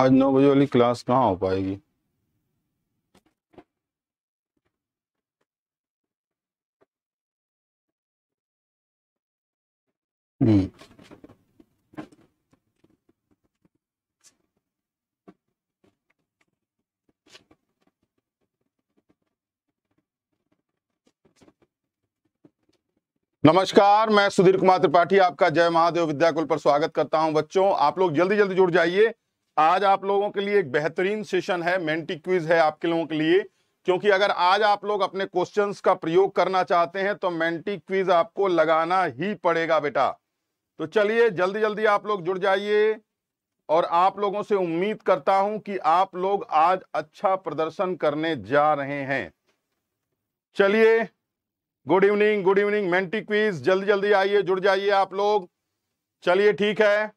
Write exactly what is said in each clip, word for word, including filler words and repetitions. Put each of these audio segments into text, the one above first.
आज नौ बजे वाली क्लास कहाँ हो पाएगी? हम्म नमस्कार, मैं सुधीर कुमार त्रिपाठी आपका जय महादेव विद्याकूल पर स्वागत करता हूं। बच्चों, आप लोग जल्दी जल्दी जुड़ जाइए। आज आप लोगों के लिए एक बेहतरीन सेशन है, मेंटी क्विज है आपके लोगों के लिए, क्योंकि अगर आज आप लोग अपने क्वेश्चंस का प्रयोग करना चाहते हैं तो मेंटी क्विज आपको लगाना ही पड़ेगा बेटा। तो चलिए जल्दी जल्दी आप लोग जुड़ जाइए और आप लोगों से उम्मीद करता हूं कि आप लोग आज अच्छा प्रदर्शन करने जा रहे हैं। चलिए, good evening good evening Menti quiz, जल्दी जल्दी आइए, जुड़ जाइए आप लोग। चलिए ठीक है,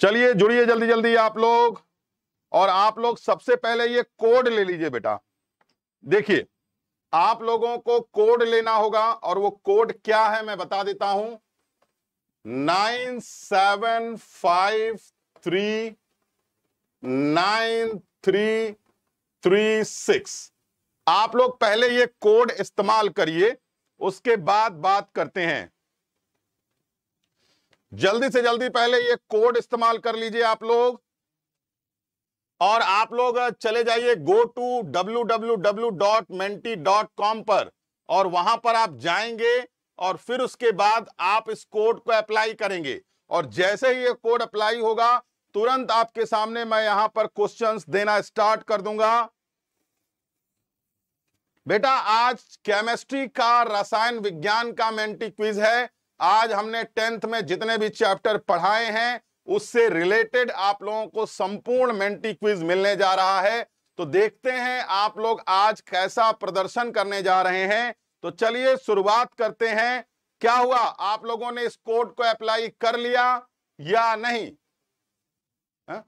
चलिए जुड़िए जल्दी जल्दी आप लोग। और आप लोग सबसे पहले ये कोड ले लीजिए बेटा। देखिए, आप लोगों को कोड लेना होगा और वो कोड क्या है मैं बता देता हूं। Nine seven five three nine three three six आप लोग पहले ये कोड इस्तेमाल करिए, उसके बाद बात करते हैं। जल्दी से जल्दी पहले ये कोड इस्तेमाल कर लीजिए आप लोग। और आप लोग चले जाइए go to W W W dot Menti dot com पर, और वहां पर आप जाएंगे और फिर उसके बाद आप इस कोड को अप्लाई करेंगे। और जैसे ही ये कोड अप्लाई होगा तुरंत आपके सामने मैं यहां पर क्वेश्चंस देना स्टार्ट कर दूंगा। बेटा, आज केमिस्ट्री का, रसायन विज्ञान का मेंटी क्विज है। आज हमने टेंथ में जितने भी चैप्टर पढ़ाए हैं उससे रिलेटेड आप लोगों को संपूर्ण मेंटी क्विज मिलने जा रहा है। तो देखते हैं आप लोग आज कैसा प्रदर्शन करने जा रहे हैं। तो चलिए शुरुआत करते हैं। क्या हुआ, आप लोगों ने इस कोड को अप्लाई कर लिया या नहीं? हा?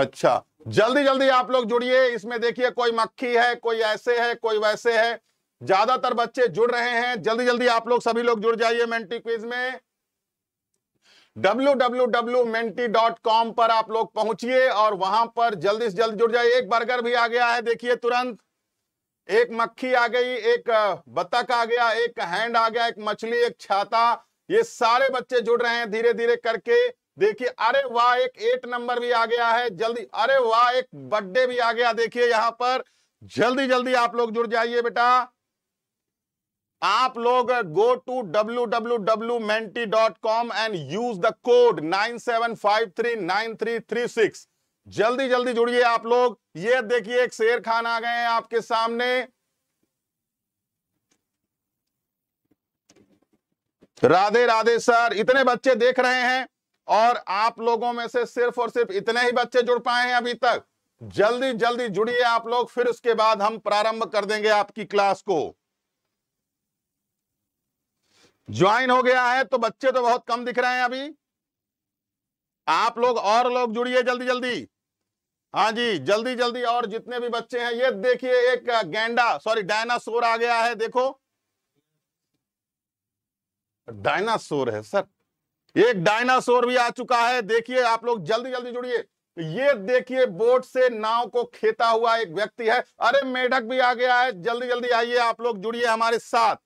अच्छा, जल्दी जल्दी आप लोग जुड़िए। इसमें देखिए कोई मक्खी है, कोई ऐसे है, कोई वैसे है। ज्यादातर बच्चे जुड़ रहे हैं, जल्दी जल्दी आप लोग सभी लोग जुड़ जाइए मेंटी क्विज में। W W W dot Menti dot com पर आप लोग पहुंचिए और वहां पर जल्दी से जल्दी जुड़ जाइए। एक बर्गर भी आ गया है, देखिए तुरंत। एक मक्खी आ गई, एक बतख आ गया, एक हैंड आ गया, एक मछली, एक छाता। ये सारे बच्चे जुड़ रहे हैं धीरे धीरे करके। देखिए, अरे वाह, एक एट नंबर भी आ गया है, जल्दी। अरे वाह, एक बर्थडे भी आ गया, देखिए यहाँ पर। जल्दी जल्दी आप लोग जुड़ जाइए बेटा। आप लोग go to W W W dot Menti dot com and use the code nine seven five three nine three three six. जल्दी जल्दी जुड़िए आप लोग। ये देखिए, एक शेर खान आ गए हैं आपके सामने। राधे राधे सर, इतने बच्चे देख रहे हैं और आप लोगों में से सिर्फ और सिर्फ इतने ही बच्चे जुड़ पाए हैं अभी तक। जल्दी जल्दी जुड़िए आप लोग, फिर उसके बाद हम प्रारंभ कर देंगे आपकी क्लास को। ज्वाइन हो गया है तो बच्चे तो बहुत कम दिख रहे हैं अभी। आप लोग और लोग जुड़िए जल्दी जल्दी। हाँ जी, जल्दी जल्दी। और जितने भी बच्चे हैं, ये देखिए एक गैंडा, सॉरी डायनासोर आ गया है। देखो, डायनासोर है सर, एक डायनासोर भी आ चुका है। देखिए आप लोग जल्दी जल्दी जुड़िए। ये देखिए, बोट से नाव को खेता हुआ एक व्यक्ति है। अरे मेढक भी आ गया है, जल्दी जल्दी आइए आप लोग, जुड़िए हमारे साथ।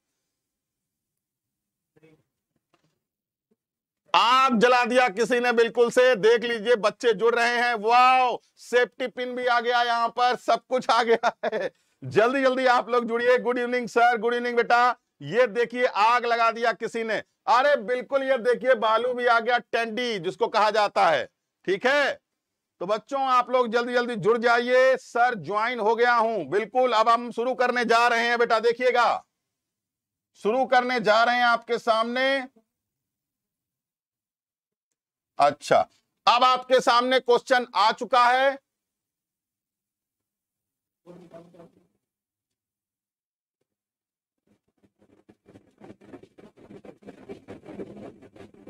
आग जला दिया किसी ने, बिल्कुल से। देख लीजिए बच्चे जुड़ रहे हैं। वाह, सेफ्टी पिन भी आ गया यहाँ पर, सब कुछ आ गया है। जल्दी जल्दी आप लोग जुड़िए। Good evening sir, good evening बेटा। ये देखिए, आग लगा दिया किसी ने। अरे बिल्कुल, ये देखिए बालू भी आ गया, टेंडी जिसको कहा जाता है। ठीक है, तो बच्चों आप लोग जल्दी जल्दी जुड़ जाइए। सर ज्वाइन हो गया हूं, बिल्कुल। अब हम शुरू करने जा रहे हैं बेटा, देखिएगा शुरू करने जा रहे हैं आपके सामने। अच्छा, अब आपके सामने क्वेश्चन आ चुका है।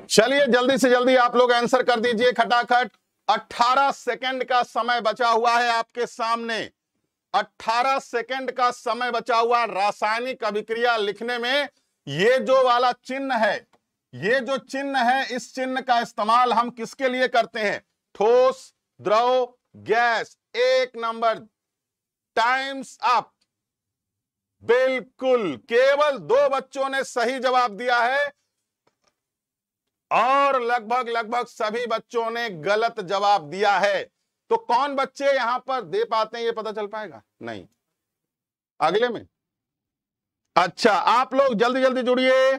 चलिए जल्दी से जल्दी आप लोग आंसर कर दीजिए खटाखट। अठारह सेकंड का समय बचा हुआ है आपके सामने। अठारह सेकंड का समय बचा हुआ। रासायनिक अभिक्रिया लिखने में ये जो वाला चिन्ह है, ये जो चिन्ह है, इस चिन्ह का इस्तेमाल हम किसके लिए करते हैं? ठोस, द्रव, गैस। एक नंबर, टाइम्स अप। बिल्कुल, केवल दो बच्चों ने सही जवाब दिया है और लगभग लगभग सभी बच्चों ने गलत जवाब दिया है। तो कौन बच्चे यहां पर दे पाते हैं ये पता चल पाएगा? नहीं। अगले में, अच्छा आप लोग जल्दी जल्दी जुड़िए।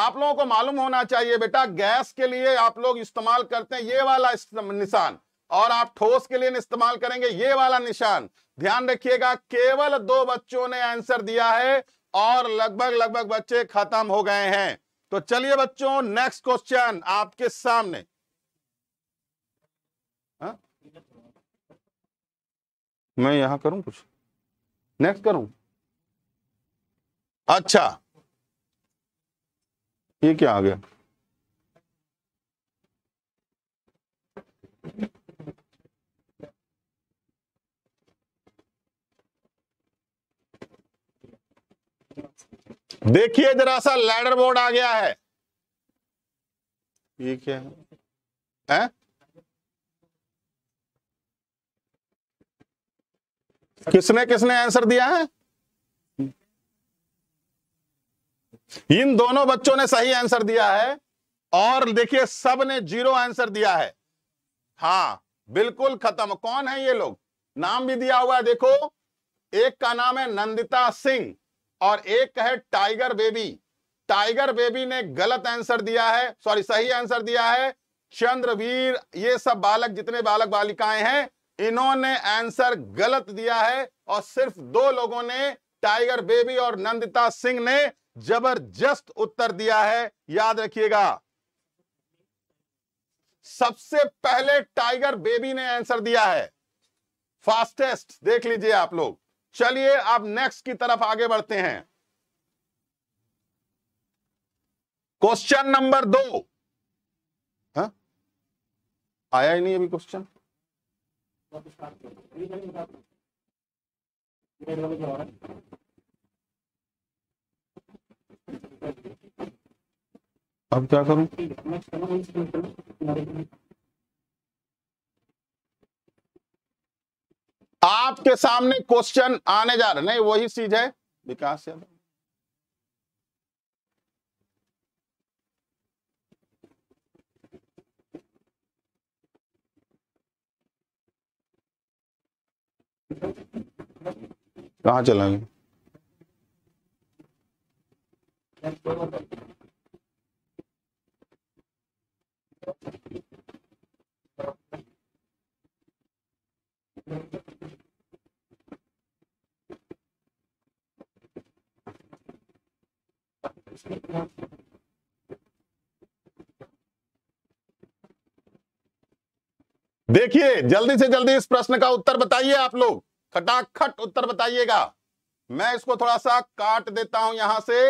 आप लोगों को मालूम होना चाहिए बेटा, गैस के लिए आप लोग इस्तेमाल करते हैं ये वाला निशान, और आप ठोस के लिए इस्तेमाल करेंगे ये वाला निशान। ध्यान रखिएगा, केवल दो बच्चों ने आंसर दिया है और लगभग लगभग बच्चे खत्म हो गए हैं। तो चलिए बच्चों, नेक्स्ट क्वेश्चन आपके सामने। हा? मैं यहां करूं कुछ, नेक्स्ट करूं? अच्छा, ये क्या आ गया? देखिए जरा सा, लैडर बोर्ड आ गया है। ये क्या है? है? किसने किसने आंसर दिया है? इन दोनों बच्चों ने सही आंसर दिया है और देखिए सब ने जीरो आंसर दिया है। हाँ बिल्कुल खत्म। कौन है ये लोग? नाम भी दिया हुआ है, देखो। एक का नाम है नंदिता सिंह और एक है टाइगर बेबी। टाइगर बेबी ने गलत आंसर दिया है, सॉरी सही आंसर दिया है चंद्रवीर। ये सब बालक, जितने बालक बालिकाएं हैं, इन्होंने आंसर गलत दिया है और सिर्फ दो लोगों ने, टाइगर बेबी और नंदिता सिंह ने जबरदस्त उत्तर दिया है। याद रखिएगा, सबसे पहले टाइगर बेबी ने आंसर दिया है, फास्टेस्ट। देख लीजिए आप लोग। चलिए आप नेक्स्ट की तरफ आगे बढ़ते हैं। क्वेश्चन नंबर दो। हा? आया ही नहीं अभी क्वेश्चन। अब क्या करूं? आपके सामने क्वेश्चन आने जा रहा, नहीं वही चीज है। विकास यादव, कहां चला गया? देखिए जल्दी से जल्दी इस प्रश्न का उत्तर बताइए आप लोग, खटाखट उत्तर बताइएगा। मैं इसको थोड़ा सा काट देता हूं यहां से।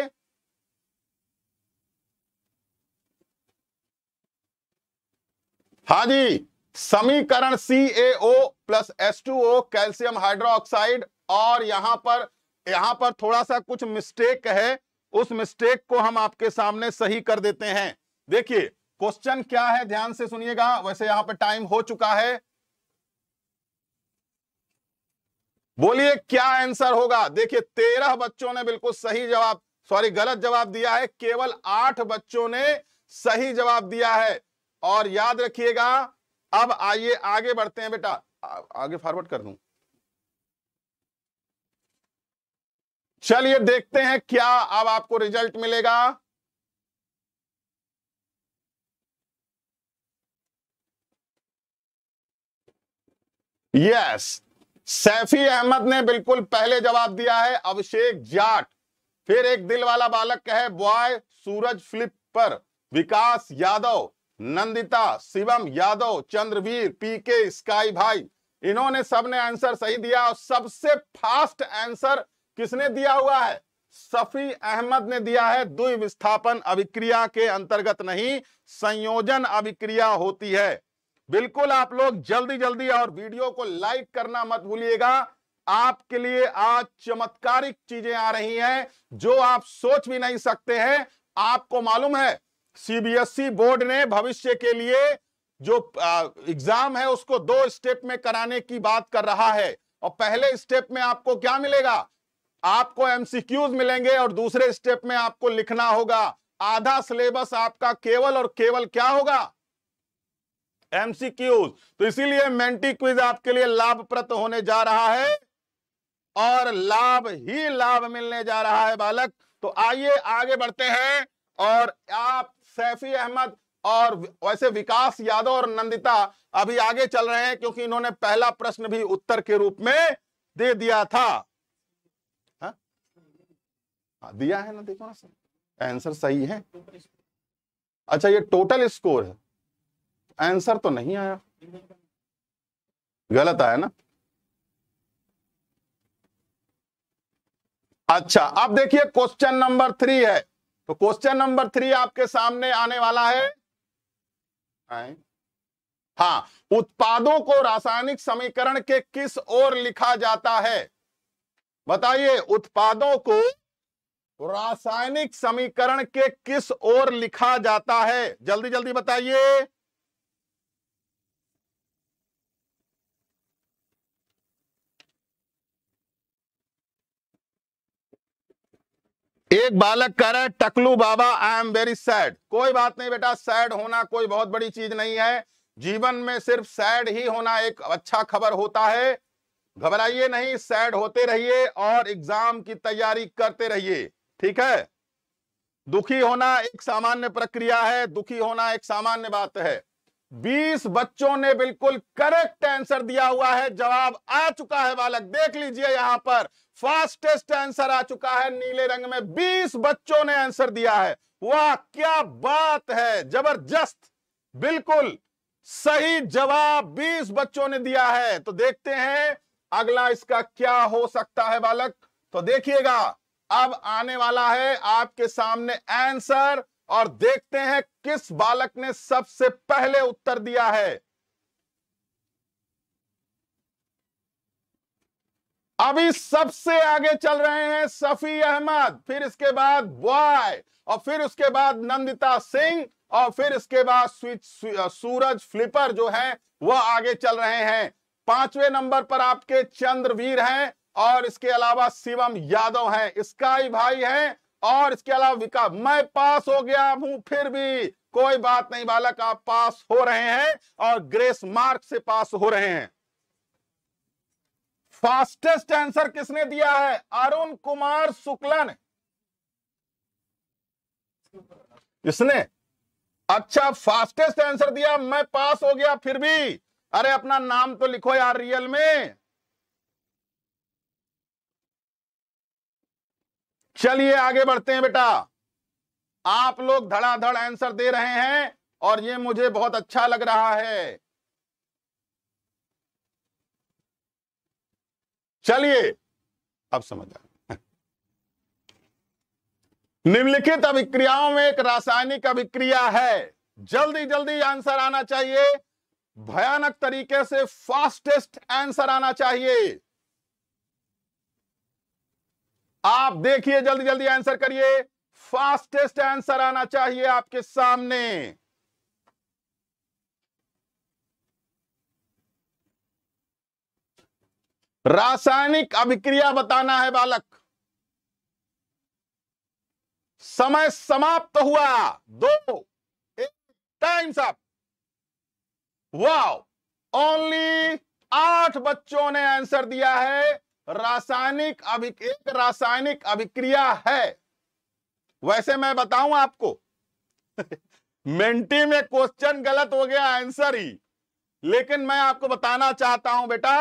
हाँ जी, समीकरण C A O plus H two O calcium hydroxide, और यहां पर यहां पर थोड़ा सा कुछ मिस्टेक है, उस मिस्टेक को हम आपके सामने सही कर देते हैं। देखिए क्वेश्चन क्या है, ध्यान से सुनिएगा। वैसे यहां पर टाइम हो चुका है, बोलिए क्या आंसर होगा। देखिए तेरह बच्चों ने बिल्कुल सही जवाब, सॉरी गलत जवाब दिया है, केवल आठ बच्चों ने सही जवाब दिया है। और याद रखिएगा, अब आइए आगे बढ़ते हैं बेटा। आ, आगे फॉरवर्ड कर दूं? चलिए देखते हैं क्या अब आपको रिजल्ट मिलेगा। यस, सैफी अहमद ने बिल्कुल पहले जवाब दिया है, अभिषेक जाट। फिर एक दिल वाला बालक है, बॉय, सूरज फ्लिप पर, विकास यादव, नंदिता, शिवम यादव, चंद्रवीर, पीके, स्काई भाई, इन्होंने सबने आंसर सही दिया। और सबसे फास्ट आंसर किसने दिया हुआ है? सफी अहमद ने दिया है। द्विविस्थापन अभिक्रिया के अंतर्गत नहीं, संयोजन अभिक्रिया होती है। बिल्कुल आप लोग जल्दी जल्दी, और वीडियो को लाइक करना मत भूलिएगा। आपके लिए आज चमत्कारिक चीजें आ रही हैं जो आप सोच भी नहीं सकते हैं। आपको मालूम है सीबीएसई बोर्ड ने भविष्य के लिए जो एग्जाम है उसको दो स्टेप में कराने की बात कर रहा है, और पहले स्टेप में आपको क्या मिलेगा? आपको एमसीक्यूज मिलेंगे और दूसरे स्टेप में आपको लिखना होगा। आधा सिलेबस आपका केवल और केवल क्या होगा? एमसीक्यूज। तो इसीलिए मेंटी क्विज आपके लिए लाभप्रद होने जा रहा है और लाभ ही लाभ मिलने जा रहा है बालक। तो आइए आगे बढ़ते हैं और आप सैफी अहमद और वैसे विकास यादव और नंदिता अभी आगे चल रहे हैं क्योंकि इन्होंने पहला प्रश्न भी उत्तर के रूप में दे दिया था। हा? दिया है ना, देखो ना आंसर सही है। अच्छा ये टोटल स्कोर है, आंसर तो नहीं आया, गलत आया ना। अच्छा अब देखिए क्वेश्चन नंबर थ्री है, तो क्वेश्चन नंबर थ्री आपके सामने आने वाला है। हाँ, उत्पादों को रासायनिक समीकरण के किस ओर लिखा जाता है? बताइए उत्पादों को रासायनिक समीकरण के किस ओर लिखा जाता है? जल्दी जल्दी बताइए। एक बालक कह रहा है टकलू बाबा आई एम वेरी सैड। कोई बात नहीं बेटा, सैड होना कोई बहुत बड़ी चीज नहीं है, जीवन में सिर्फ सैड ही होना एक अच्छा खबर होता है। घबराइए नहीं, सैड होते रहिए और एग्जाम की तैयारी करते रहिए, ठीक है। दुखी होना एक सामान्य प्रक्रिया है, दुखी होना एक सामान्य बात है। बीस बच्चों ने बिल्कुल करेक्ट आंसर दिया हुआ है, जवाब आ चुका है बालक, देख लीजिए यहाँ पर फास्टेस्ट आंसर आ चुका है नीले रंग में, बीस बच्चों ने आंसर दिया है। वाह क्या बात है, जबरदस्त, बिल्कुल सही जवाब बीस बच्चों ने दिया है। तो देखते हैं अगला इसका क्या हो सकता है बालक। तो देखिएगा अब आने वाला है आपके सामने आंसर और देखते हैं किस बालक ने सबसे पहले उत्तर दिया है। अभी सबसे आगे चल रहे हैं सफी अहमद, फिर इसके बाद बॉय और फिर उसके बाद नंदिता सिंह और फिर इसके बाद सूरज फ्लिपर जो है वह आगे चल रहे हैं। पांचवें नंबर पर आपके चंद्रवीर हैं और इसके अलावा शिवम यादव हैं, स्काई भाई हैं और इसके अलावा विकास। मैं पास हो गया हूं फिर भी कोई बात नहीं बालक, आप पास हो रहे हैं और ग्रेस मार्क से पास हो रहे हैं। फास्टेस्ट आंसर किसने दिया है? अरुण कुमार शुक्ला ने। इसने अच्छा फास्टेस्ट आंसर दिया, मैं पास हो गया फिर भी। अरे अपना नाम तो लिखो यार रियल में। चलिए आगे बढ़ते हैं बेटा, आप लोग धड़ाधड़ आंसर दे रहे हैं और ये मुझे बहुत अच्छा लग रहा है। चलिए अब समझ आए। निम्नलिखित अभिक्रियाओं में एक रासायनिक अभिक्रिया है, जल्दी जल्दी आंसर आना चाहिए, भयानक तरीके से फास्टेस्ट आंसर आना चाहिए। आप देखिए जल्दी जल्दी आंसर करिए, फास्टेस्ट आंसर आना चाहिए आपके सामने। रासायनिक अभिक्रिया बताना है बालक। समय समाप्त हुआ, दो टाइम्स अप। वाव, ओनली आठ बच्चों ने आंसर दिया है। रासायनिक अभिक एक रासायनिक अभिक्रिया है। वैसे मैं बताऊं आपको मेंटी में क्वेश्चन गलत हो गया आंसर ही, लेकिन मैं आपको बताना चाहता हूं बेटा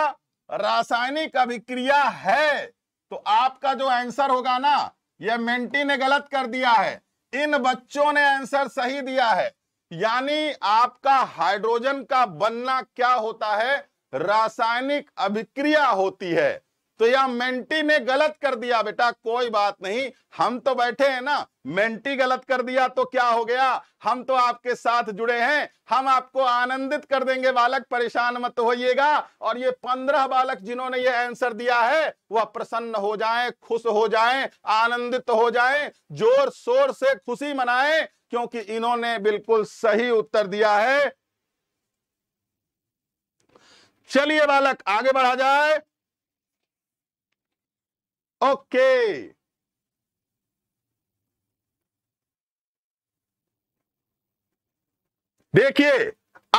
रासायनिक अभिक्रिया है, तो आपका जो आंसर होगा ना यह मेंटी ने गलत कर दिया है, इन बच्चों ने आंसर सही दिया है। यानी आपका हाइड्रोजन का बनना क्या होता है? रासायनिक अभिक्रिया होती है। तो यह मेंटी ने गलत कर दिया। बेटा कोई बात नहीं, हम तो बैठे हैं ना, मेंटी गलत कर दिया तो क्या हो गया, हम तो आपके साथ जुड़े हैं, हम आपको आनंदित कर देंगे बालक, परेशान मत होइएगा। और ये पंद्रह बालक जिन्होंने ये आंसर दिया है वह प्रसन्न हो जाएं, खुश हो जाएं, आनंदित हो जाएं, जोर शोर से खुशी मनाएं, क्योंकि इन्होंने बिल्कुल सही उत्तर दिया है। चलिए बालक आगे बढ़ा जाए। ओके, देखिए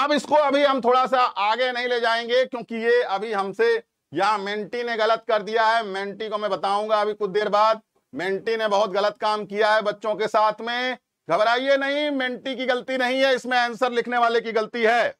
अब इसको अभी हम थोड़ा सा आगे नहीं ले जाएंगे क्योंकि ये अभी हमसे यहाँ मेंटी ने गलत कर दिया है। मेंटी को मैं बताऊंगा अभी कुछ देर बाद। मेंटी ने बहुत गलत काम किया है बच्चों के साथ में, घबराइए नहीं, मेंटी की गलती नहीं है, इसमें आंसर लिखने वाले की गलती है।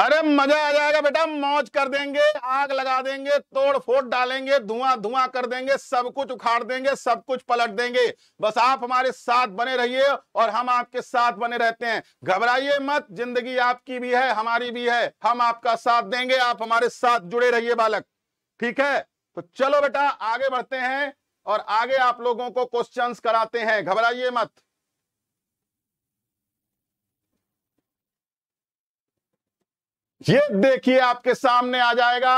अरे मजा आ जाएगा बेटा, मौज कर देंगे, आग लगा देंगे, तोड़ फोड़ डालेंगे, धुआं धुआं कर देंगे, सब कुछ उखाड़ देंगे, सब कुछ पलट देंगे। बस आप हमारे साथ बने रहिए और हम आपके साथ बने रहते हैं। घबराइए मत, जिंदगी आपकी भी है हमारी भी है, हम आपका साथ देंगे, आप हमारे साथ जुड़े रहिए बालक, ठीक है। तो चलो बेटा आगे बढ़ते हैं और आगे आप लोगों को क्वेश्चंस कराते हैं, घबराइए मत। ये देखिए आपके सामने आ जाएगा,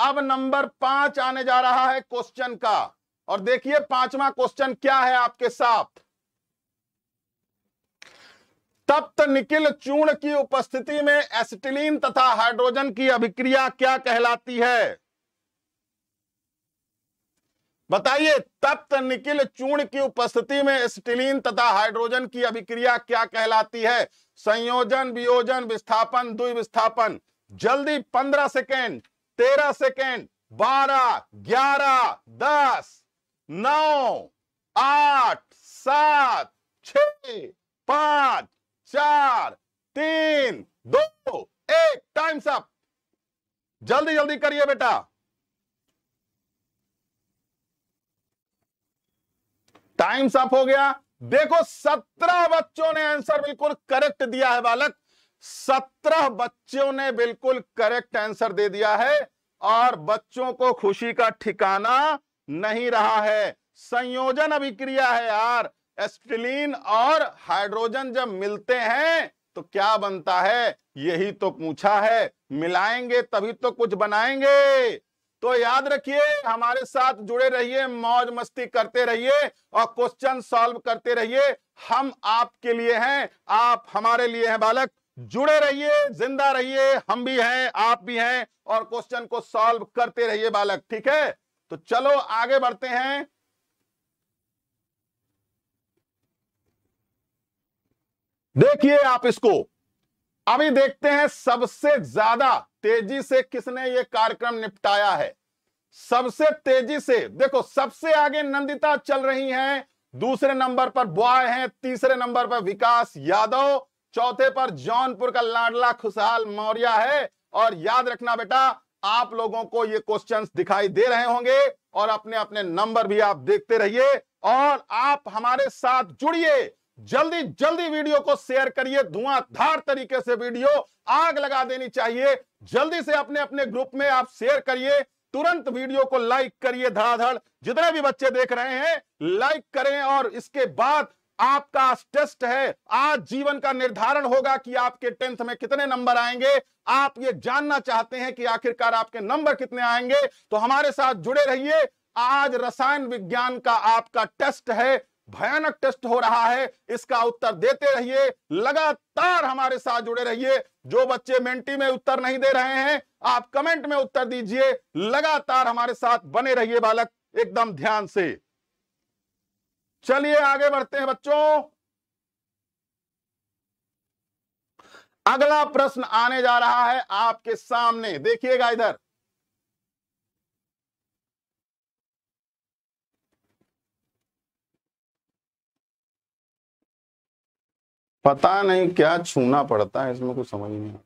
अब नंबर पांच आने जा रहा है क्वेश्चन का, और देखिए पांचवा क्वेश्चन क्या है आपके साथ। तप्त निकिल चूर्ण की उपस्थिति में एसिटिलीन तथा हाइड्रोजन की अभिक्रिया क्या कहलाती है? बताइए, तप्त निकिल चूर्ण की उपस्थिति में एसिटिलीन तथा हाइड्रोजन की अभिक्रिया क्या कहलाती है? संयोजन, वियोजन, विस्थापन, द्विविस्थापन। जल्दी पंद्रह सेकेंड, तेरह सेकेंड, बारह, ग्यारह, दस, नौ, आठ, सात, छह, पांच, चार, तीन, दो, एक, टाइम्स अप। जल्दी जल्दी करिए बेटा, टाइम्स अप हो गया। देखो सत्रह बच्चों ने आंसर बिल्कुल करेक्ट दिया है बालक, सत्रह बच्चों ने बिल्कुल करेक्ट आंसर दे दिया है और बच्चों को खुशी का ठिकाना नहीं रहा है। संयोजन अभिक्रिया है यार, एसिटिलीन और हाइड्रोजन जब मिलते हैं तो क्या बनता है, यही तो पूछा है, मिलाएंगे तभी तो कुछ बनाएंगे। तो याद रखिए हमारे साथ जुड़े रहिए, मौज मस्ती करते रहिए और क्वेश्चन सॉल्व करते रहिए, हम आपके लिए हैं, आप हमारे लिए हैं बालक। जुड़े रहिए, जिंदा रहिए, हम भी हैं आप भी हैं, और क्वेश्चन को सॉल्व करते रहिए बालक, ठीक है। तो चलो आगे बढ़ते हैं। देखिए आप इसको अभी देखते हैं, सबसे ज्यादा तेजी से किसने ये कार्यक्रम निपटाया है, सबसे तेजी से। देखो सबसे आगे नंदिता चल रही हैं, दूसरे नंबर पर बॉय हैं, तीसरे नंबर पर विकास यादव, चौथे पर जौनपुर का लाडला खुशाल मौर्य है। और याद रखना बेटा, आप लोगों को ये क्वेश्चंस दिखाई दे रहे होंगे और अपने अपने नंबर भी आप देखते रहिए और आप हमारे साथ जुड़िए। जल्दी जल्दी वीडियो को शेयर करिए, धुआंधार तरीके से वीडियो आग लगा देनी चाहिए, जल्दी से अपने अपने ग्रुप में आप शेयर करिए, तुरंत वीडियो को लाइक करिए धड़ाधड़, जितने भी बच्चे देख रहे हैं लाइक करें। और इसके बाद आपका टेस्ट है, आज जीवन का निर्धारण होगा कि आपके टेंथ में कितने नंबर आएंगे। आप ये जानना चाहते हैं कि आखिरकार आपके नंबर कितने आएंगे, तो हमारे साथ जुड़े रहिए। आज रसायन विज्ञान का आपका टेस्ट है, भयानक टेस्ट हो रहा है, इसका उत्तर देते रहिए, लगातार हमारे साथ जुड़े रहिए। जो बच्चे मेंटी में उत्तर नहीं दे रहे हैं आप कमेंट में उत्तर दीजिए, लगातार हमारे साथ बने रहिए बालक, एकदम ध्यान से। चलिए आगे बढ़ते हैं बच्चों, अगला प्रश्न आने जा रहा है आपके सामने, देखिएगा इधर। पता नहीं क्या छूना पड़ता है इसमें, कुछ समझ नहीं आता।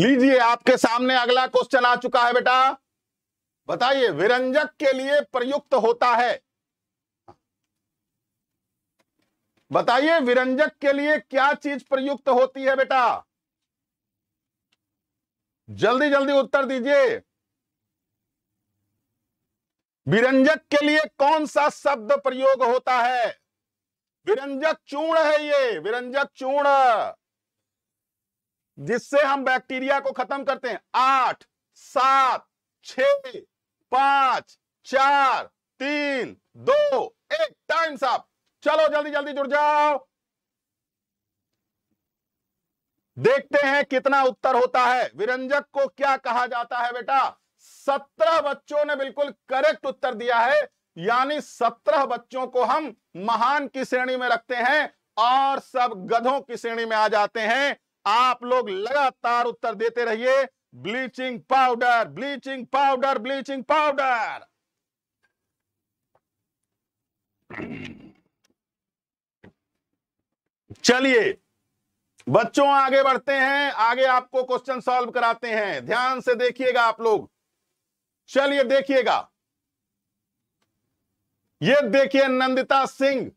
लीजिए आपके सामने अगला क्वेश्चन आ चुका है बेटा, बताइए, विरंजक के लिए प्रयुक्त होता है। बताइए विरंजक के लिए क्या चीज प्रयुक्त होती है बेटा, जल्दी जल्दी उत्तर दीजिए। विरंजक के लिए कौन सा शब्द प्रयोग होता है? विरंजक चूर्ण है ये, विरंजक चूर्ण, जिससे हम बैक्टीरिया को खत्म करते हैं। आठ, सात, छह, पांच, चार, तीन, दो, एक, टाइम साहब। चलो जल्दी जल्दी जुड़ जाओ, देखते हैं कितना उत्तर होता है। विरंजक को क्या कहा जाता है बेटा? सत्रह बच्चों ने बिल्कुल करेक्ट उत्तर दिया है, यानी सत्रह बच्चों को हम महान की श्रेणी में रखते हैं और सब गधों की श्रेणी में आ जाते हैं। आप लोग लगातार उत्तर देते रहिए। Bleaching powder, bleaching powder, bleaching powder. चलिए बच्चों आगे बढ़ते हैं, आगे आपको क्वेश्चन सॉल्व कराते हैं। ध्यान से देखिएगा आप लोग। चलिए देखिएगा, ये देखिए नंदिता सिंह,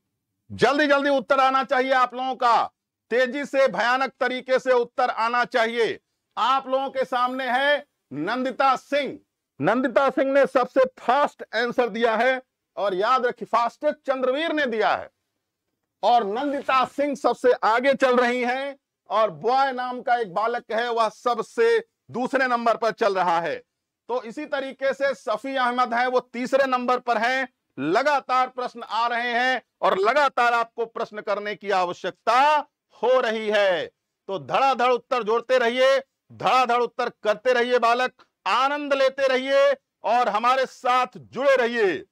जल्दी जल्दी उत्तर आना चाहिए आप लोगों का, तेजी से भयानक तरीके से उत्तर आना चाहिए। आप लोगों के सामने है नंदिता सिंह। नंदिता सिंह ने सबसे फास्ट आंसर दिया है और याद रखिए फास्टेस्ट चंद्रवीर ने दिया है, और नंदिता सिंह सबसे आगे चल रही हैं, और बॉय नाम का एक बालक है वह सबसे दूसरे नंबर पर चल रहा है। तो इसी तरीके से सैफी अहमद है, वो तीसरे नंबर पर हैं। लगातार प्रश्न आ रहे हैं और लगातार आपको प्रश्न करने की आवश्यकता हो रही है। तो धड़ाधड़ उत्तर जोड़ते रहिए, धड़ाधड़ उत्तर करते रहिए बालक, आनंद लेते रहिए और हमारे साथ जुड़े रहिए।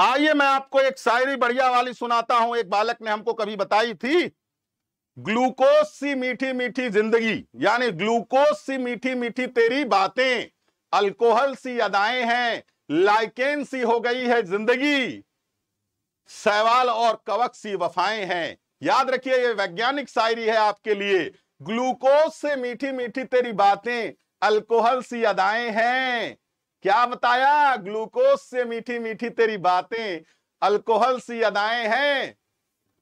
आइए मैं आपको एक शायरी बढ़िया वाली सुनाता हूं, एक बालक ने हमको कभी बताई थी। ग्लूकोज सी मीठी मीठी जिंदगी, यानी ग्लूकोज सी मीठी मीठी तेरी बातें, अल्कोहल सी अदाएं हैं, लाइकेन सी हो गई है जिंदगी, सवाल और कवक सी वफाएं हैं। याद रखिए ये वैज्ञानिक शायरी है आपके लिए। ग्लूकोज से मीठी मीठी तेरी बातें, अल्कोहल सी अदाएं हैं। क्या बताया? ग्लूकोज से मीठी मीठी तेरी बातें, अल्कोहल सी अदाएं हैं,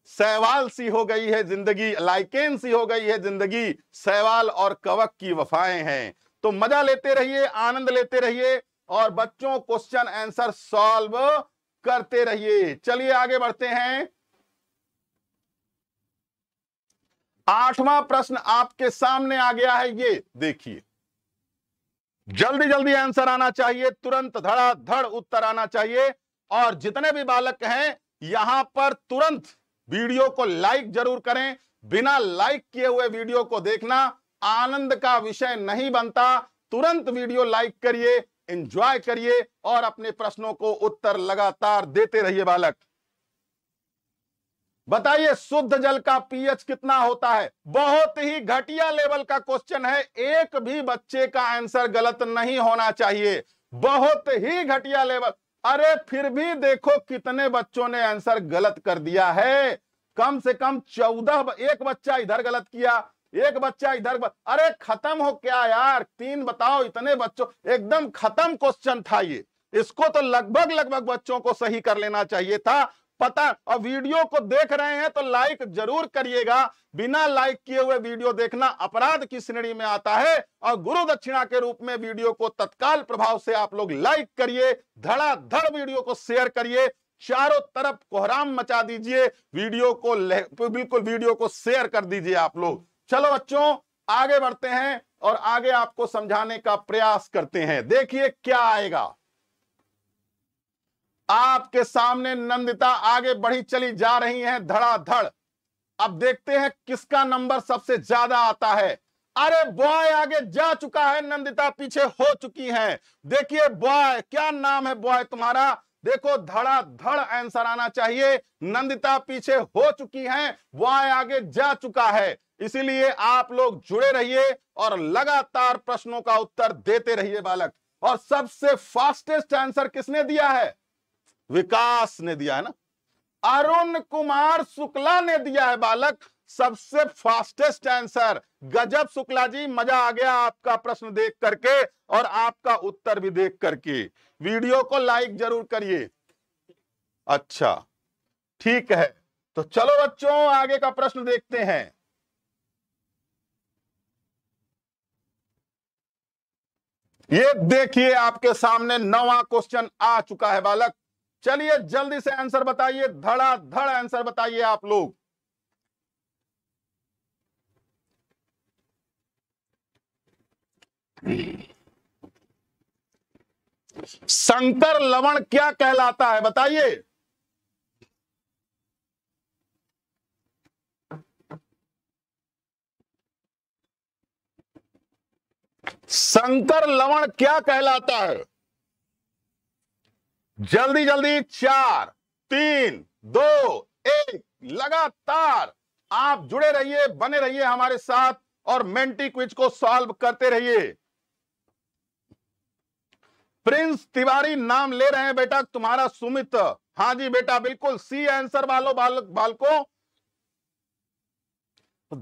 सवाल सी हो गई है जिंदगी, लाइकेन सी हो गई है जिंदगी, सवाल और कवक की वफाएं हैं। तो मजा लेते रहिए, आनंद लेते रहिए और बच्चों क्वेश्चन आंसर सॉल्व करते रहिए। चलिए आगे बढ़ते हैं। आठवां प्रश्न आपके सामने आ गया है, ये देखिए। जल्दी जल्दी आंसर आना चाहिए, तुरंत धड़ाधड़ उत्तर आना चाहिए। और जितने भी बालक हैं यहां पर तुरंत वीडियो को लाइक जरूर करें। बिना लाइक किए हुए वीडियो को देखना आनंद का विषय नहीं बनता। तुरंत वीडियो लाइक करिए, एंजॉय करिए और अपने प्रश्नों को उत्तर लगातार देते रहिए बालक। बताइए शुद्ध जल का पीएच कितना होता है? बहुत ही घटिया लेवल का क्वेश्चन है, एक भी बच्चे का आंसर गलत नहीं होना चाहिए, बहुत ही घटिया लेवल। अरे फिर भी देखो कितने बच्चों ने आंसर गलत कर दिया है, कम से कम चौदह। एक बच्चा इधर गलत किया, एक बच्चा इधर। अरे खत्म हो क्या यार, तीन बताओ, इतने बच्चों एकदम खत्म क्वेश्चन था ये। इसको तो लगभग लगभग बच्चों को सही कर लेना चाहिए था, पता। और वीडियो को देख रहे हैं तो लाइक जरूर करिएगा, बिना लाइक किए हुए वीडियो देखना अपराध की श्रेणी में आता है। और गुरु दक्षिणा के रूप में वीडियो को तत्काल प्रभाव से आप लोग लाइक करिए, धड़ाधड़ वीडियो को शेयर करिए, चारों तरफ कोहराम मचा दीजिए, वीडियो को बिल्कुल वीडियो को शेयर कर दीजिए आप लोग। चलो बच्चों आगे बढ़ते हैं और आगे आपको समझाने का प्रयास करते हैं। देखिए क्या आएगा आपके सामने। नंदिता आगे बढ़ी चली जा रही हैं धड़ाधड़। अब देखते हैं किसका नंबर सबसे ज्यादा आता है। अरे बॉय आगे जा चुका है, नंदिता पीछे हो चुकी हैं। देखिए बॉय, क्या नाम है बॉय तुम्हारा? देखो धड़ाधड़ आंसर आना चाहिए। नंदिता पीछे हो चुकी हैं, बॉय आगे जा चुका है। इसीलिए आप लोग जुड़े रहिए और लगातार प्रश्नों का उत्तर देते रहिए बालक। और सबसे फास्टेस्ट आंसर किसने दिया है? विकास ने दिया है ना, अरुण कुमार शुक्ला ने दिया है बालक। सबसे फास्टेस्ट आंसर। गजब शुक्ला जी, मजा आ गया आपका प्रश्न देख करके और आपका उत्तर भी देख करके। वीडियो को लाइक जरूर करिए। अच्छा ठीक है, तो चलो बच्चों आगे का प्रश्न देखते हैं। ये देखिए आपके सामने नवा क्वेश्चन आ चुका है बालक। चलिए जल्दी से आंसर बताइए, धड़ाधड़ आंसर बताइए आप लोग। संकर लवण क्या कहलाता है बताइए। संकर लवण क्या कहलाता है? जल्दी जल्दी, चार तीन दो एक, लगातार आप जुड़े रहिए, बने रहिए हमारे साथ और मेंटी क्विज को सॉल्व करते रहिए। प्रिंस तिवारी नाम ले रहे हैं बेटा तुम्हारा, सुमित। हाँ जी बेटा बिल्कुल सी आंसर वालों बालक बालकों।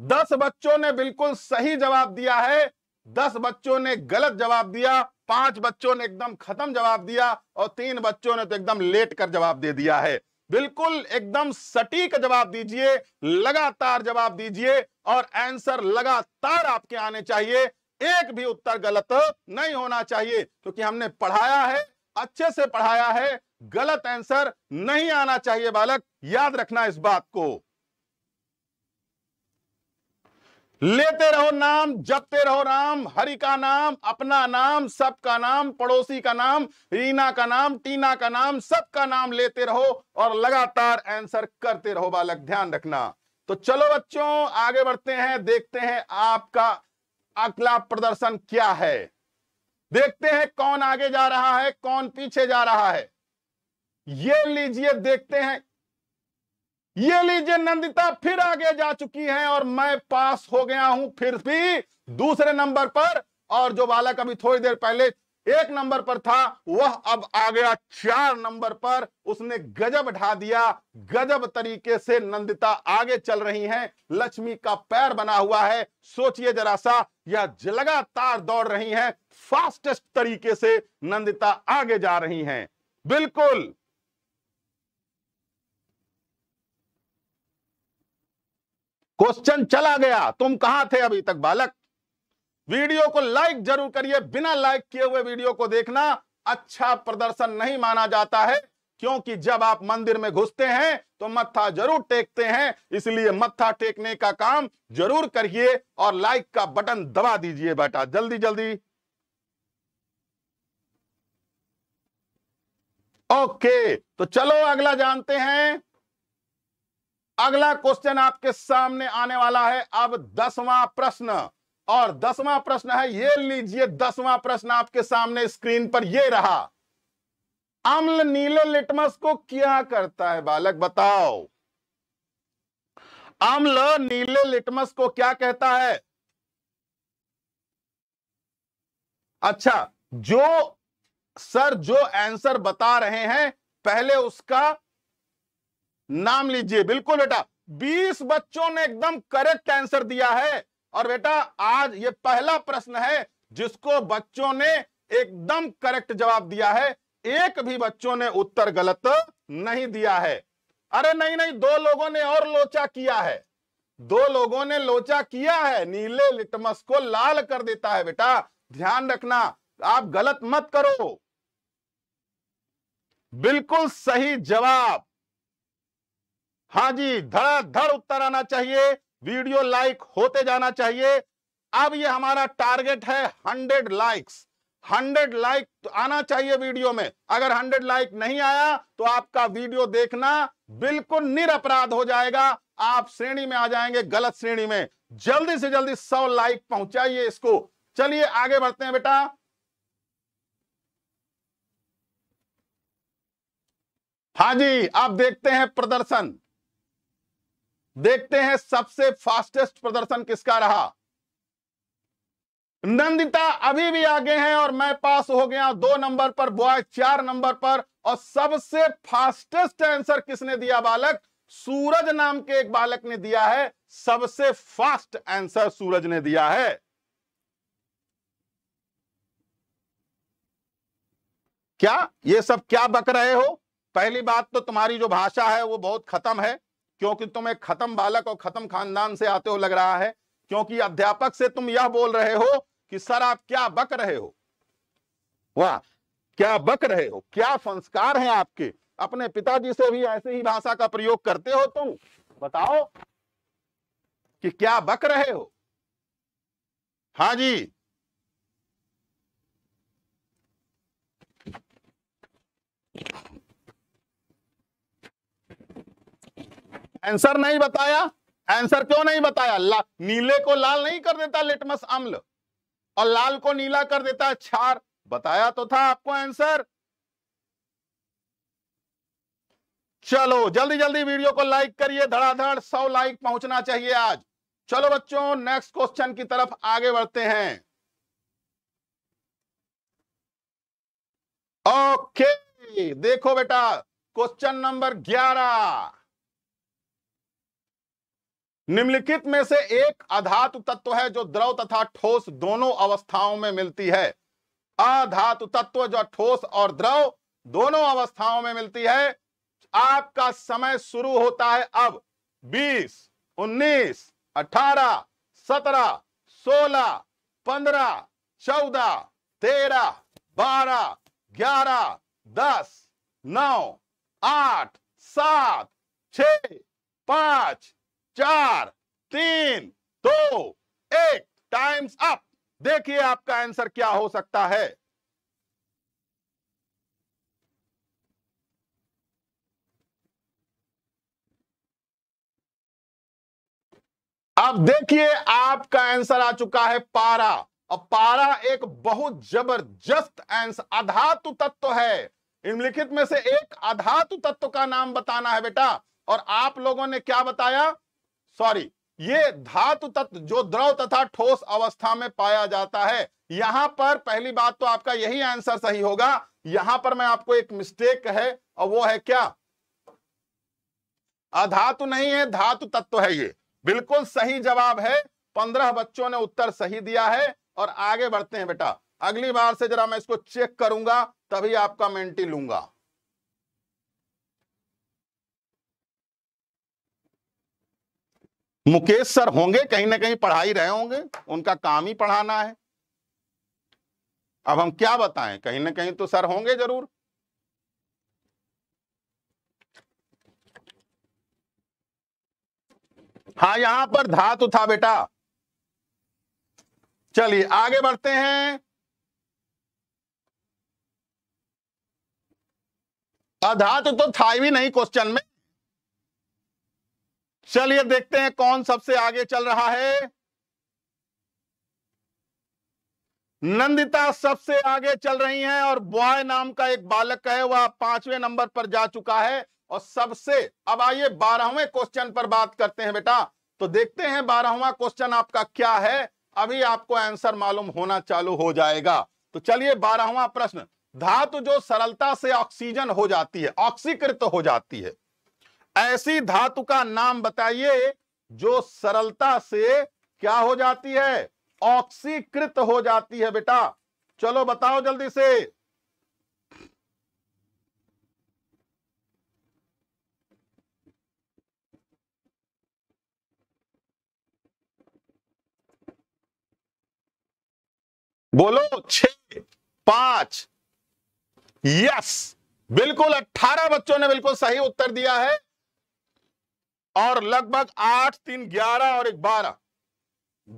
दस बच्चों ने बिल्कुल सही जवाब दिया है, दस बच्चों ने गलत जवाब दिया, पांच बच्चों ने एकदम खत्म जवाब दिया और तीन बच्चों ने तो एकदम लेट कर जवाब दे दिया है। बिल्कुल एकदम सटीक जवाब दीजिए, लगातार जवाब दीजिए और आंसर लगातार आपके आने चाहिए, एक भी उत्तर गलत नहीं होना चाहिए क्योंकि हमने पढ़ाया है, अच्छे से पढ़ाया है। गलत आंसर नहीं आना चाहिए बालक, याद रखना इस बात को। लेते रहो नाम, जपते रहो नाम, हरि का नाम, अपना नाम, सबका नाम, पड़ोसी का नाम, रीना का नाम, टीना का नाम, सबका नाम लेते रहो और लगातार आंसर करते रहो बालक, ध्यान रखना। तो चलो बच्चों आगे बढ़ते हैं, देखते हैं आपका अगला प्रदर्शन क्या है। देखते हैं कौन आगे जा रहा है, कौन पीछे जा रहा है। ये लीजिए देखते हैं, ये लीजिए नंदिता फिर आगे जा चुकी हैं और मैं पास हो गया हूं फिर भी दूसरे नंबर पर। और जो बालक अभी थोड़ी देर पहले एक नंबर पर था वह अब आ गया चार नंबर पर, उसने गजब ढा दिया। गजब तरीके से नंदिता आगे चल रही हैं, लक्ष्मी का पैर बना हुआ है। सोचिए जरा सा, यह लगातार दौड़ रही हैं, फास्टेस्ट तरीके से नंदिता आगे जा रही हैं बिल्कुल। क्वेश्चन चला गया, तुम कहां थे अभी तक बालक? वीडियो को लाइक जरूर करिए, बिना लाइक किए हुए वीडियो को देखना अच्छा प्रदर्शन नहीं माना जाता है क्योंकि जब आप मंदिर में घुसते हैं तो मत्था जरूर टेकते हैं, इसलिए मत्था टेकने का काम जरूर करिए और लाइक का बटन दबा दीजिए बेटा जल्दी जल्दी। ओके तो चलो अगला जानते हैं। अगला क्वेश्चन आपके सामने आने वाला है अब, दसवां प्रश्न। और दसवां प्रश्न है, ये लीजिए दसवां प्रश्न आपके सामने स्क्रीन पर ये रहा। अम्ल नीले लिटमस को क्या करता है बालक बताओ? अम्ल नीले लिटमस को क्या कहता है? अच्छा जो सर जो आंसर बता रहे हैं पहले उसका नाम लीजिए। बिल्कुल बेटा बीस बच्चों ने एकदम करेक्ट आंसर दिया है और बेटा आज ये पहला प्रश्न है जिसको बच्चों ने एकदम करेक्ट जवाब दिया है, एक भी बच्चों ने उत्तर गलत नहीं दिया है। अरे नहीं नहीं, दो लोगों ने और लोचा किया है, दो लोगों ने लोचा किया है। नीले लिटमस को लाल कर देता है बेटा, ध्यान रखना आप गलत मत करो। बिल्कुल सही जवाब, हाँ जी धड़ाधड़ उत्तर आना चाहिए, वीडियो लाइक होते जाना चाहिए। अब ये हमारा टारगेट है हंड्रेड लाइक्स, हंड्रेड लाइक तो आना चाहिए वीडियो में। अगर हंड्रेड लाइक नहीं आया तो आपका वीडियो देखना बिल्कुल निरपराध हो जाएगा, आप श्रेणी में आ जाएंगे गलत श्रेणी में। जल्दी से जल्दी सौ लाइक पहुंचाइए इसको। चलिए आगे बढ़ते हैं बेटा। हाँ जी आप देखते हैं प्रदर्शन, देखते हैं सबसे फास्टेस्ट प्रदर्शन किसका रहा। नंदिता अभी भी आगे हैं और मैं पास हो गया दो नंबर पर, बॉय चार नंबर पर। और सबसे फास्टेस्ट आंसर किसने दिया बालक? सूरज नाम के एक बालक ने दिया है। सबसे फास्ट आंसर सूरज ने दिया है। क्या ये सब क्या बक रहे हो? पहली बात तो तुम्हारी जो भाषा है वो बहुत खत्म है, क्योंकि तुम एक खत्म बालक और खत्म खानदान से आते हो लग रहा है, क्योंकि अध्यापक से तुम यह बोल रहे हो कि सर आप क्या बक रहे हो, वाह क्या बक रहे हो, क्या संस्कार हैं आपके। अपने पिताजी से भी ऐसे ही भाषा का प्रयोग करते हो तुम, बताओ कि क्या बक रहे हो। हाँ जी, आंसर नहीं बताया। आंसर क्यों नहीं बताया? ला, नीले को लाल नहीं कर देता लिटमस अम्ल, और लाल को नीला कर देता है क्षार। बताया तो था आपको आंसर। चलो जल्दी जल्दी वीडियो को लाइक करिए, धड़ाधड़ सौ लाइक पहुंचना चाहिए आज। चलो बच्चों नेक्स्ट क्वेश्चन की तरफ आगे बढ़ते हैं। ओके देखो बेटा, क्वेश्चन नंबर ग्यारह। निम्नलिखित में से एक अधातु तत्व है जो द्रव तथा ठोस दोनों अवस्थाओं में मिलती है। अधातु तत्व जो ठोस और द्रव दोनों अवस्थाओं में मिलती है। आपका समय शुरू होता है अब। बीस, उन्नीस, अठारह, सत्रह, सोलह, पंद्रह, चौदह, तेरह, बारह, ग्यारह, दस, नौ, आठ, सात, छह, पांच, चार, तीन, दो, एक। Times up. देखिए आपका आंसर क्या हो सकता है। अब देखिए आपका आंसर आ चुका है पारा। और पारा एक बहुत जबरदस्त आंसर अधातु तत्व है। निम्नलिखित में से एक अधातु तत्व का नाम बताना है बेटा। और आप लोगों ने क्या बताया? सॉरी, ये धातु तत्व जो द्रव तथा ठोस अवस्था में पाया जाता है। यहां पर पहली बात तो आपका यही आंसर सही होगा। यहां पर मैं आपको एक मिस्टेक है, और वो है क्या? अधातु नहीं है, धातु तत्व है ये। बिल्कुल सही जवाब है। पंद्रह बच्चों ने उत्तर सही दिया है। और आगे बढ़ते हैं बेटा। अगली बार से जरा मैं इसको चेक करूंगा, तभी आपका मेंटी लूंगा। मुकेश सर होंगे, कहीं ना कहीं पढ़ा ही रहे होंगे, उनका काम ही पढ़ाना है। अब हम क्या बताएं, कहीं ना कहीं तो सर होंगे जरूर। हाँ, यहां पर धातु था बेटा। चलिए आगे बढ़ते हैं। अधातु तो था भी नहीं क्वेश्चन में। चलिए देखते हैं कौन सबसे आगे चल रहा है। नंदिता सबसे आगे चल रही हैं, और बॉय नाम का एक बालक है वह पांचवें नंबर पर जा चुका है। और सबसे अब आइए बारहवें क्वेश्चन पर बात करते हैं बेटा। तो देखते हैं बारहवां क्वेश्चन आपका क्या है। अभी आपको आंसर मालूम होना चालू हो जाएगा। तो चलिए बारहवां प्रश्न। धातु जो सरलता से ऑक्सीजन हो जाती है, ऑक्सीकृत हो जाती है, ऐसी धातु का नाम बताइए जो सरलता से क्या हो जाती है? ऑक्सीकृत हो जाती है बेटा। चलो बताओ जल्दी से। बोलो। छह, पांच, यस, बिल्कुल अट्ठारह बच्चों ने बिल्कुल सही उत्तर दिया है। और लगभग आठ, तीन, ग्यारह और एक बारह,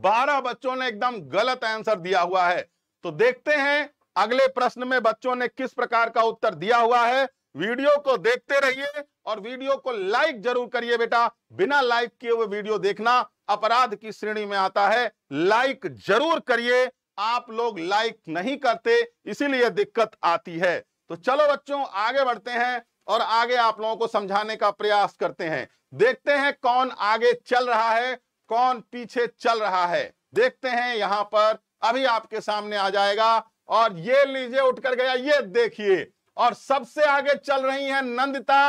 बारह बच्चों ने एकदम गलत आंसर दिया हुआ है। तो देखते हैं अगले प्रश्न में बच्चों ने किस प्रकार का उत्तर दिया हुआ है। वीडियो को देखते रहिए और वीडियो को लाइक जरूर करिए बेटा। बिना लाइक किए हुए वीडियो देखना अपराध की श्रेणी में आता है। लाइक जरूर करिए। आप लोग लाइक नहीं करते, इसीलिए दिक्कत आती है। तो चलो बच्चों आगे बढ़ते हैं और आगे आप लोगों को समझाने का प्रयास करते हैं। देखते हैं कौन आगे चल रहा है, कौन पीछे चल रहा है। देखते हैं यहां पर अभी आपके सामने आ जाएगा। और ये लीजिए उठकर गया, ये देखिए। और सबसे आगे चल रही है नंदिता।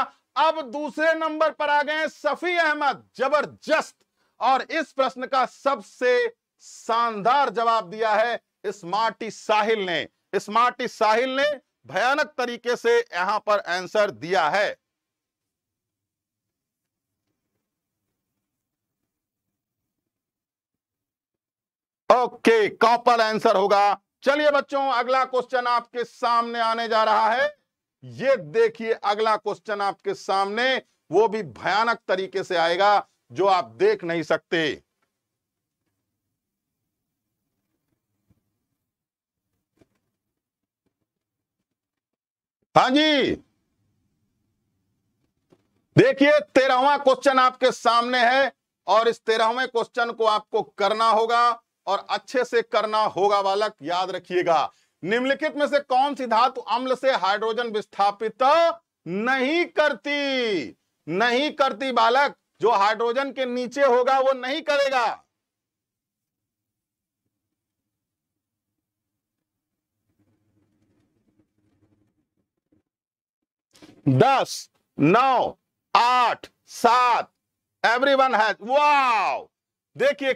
अब दूसरे नंबर पर आ गए सैफी अहमद, जबरदस्त, और इस प्रश्न का सबसे शानदार जवाब दिया है स्मार्टी साहिल ने। स्मार्टी साहिल ने भयानक तरीके से यहां पर आंसर दिया है। ओके, कॉपर आंसर होगा। चलिए बच्चों, अगला क्वेश्चन आपके सामने आने जा रहा है। ये देखिए, अगला क्वेश्चन आपके सामने, वो भी भयानक तरीके से आएगा जो आप देख नहीं सकते। हाँ जी, देखिए तेरहवां क्वेश्चन आपके सामने है और इस तेरहवें क्वेश्चन को आपको करना होगा और अच्छे से करना होगा बालक, याद रखिएगा। निम्नलिखित में से कौन सी धातु अम्ल से हाइड्रोजन विस्थापित नहीं करती? नहीं करती बालक, जो हाइड्रोजन के नीचे होगा वो नहीं करेगा। दस, नौ, आठ, सात, एवरीवन हैज, वाव, देखिए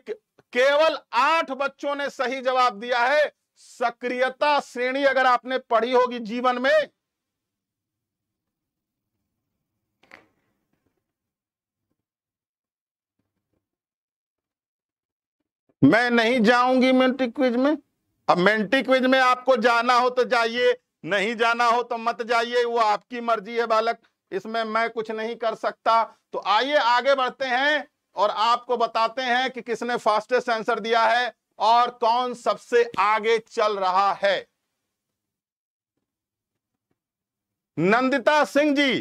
केवल आठ बच्चों ने सही जवाब दिया है। सक्रियता श्रेणी अगर आपने पढ़ी होगी जीवन में, मैं नहीं जाऊंगी मेंटी क्विज में। अब मेंटी क्विज में आपको जाना हो तो जाइए, नहीं जाना हो तो मत जाइए, वो आपकी मर्जी है बालक, इसमें मैं कुछ नहीं कर सकता। तो आइए आगे बढ़ते हैं और आपको बताते हैं कि किसने फास्टेस्ट आंसर दिया है और कौन सबसे आगे चल रहा है। नंदिता सिंह जी,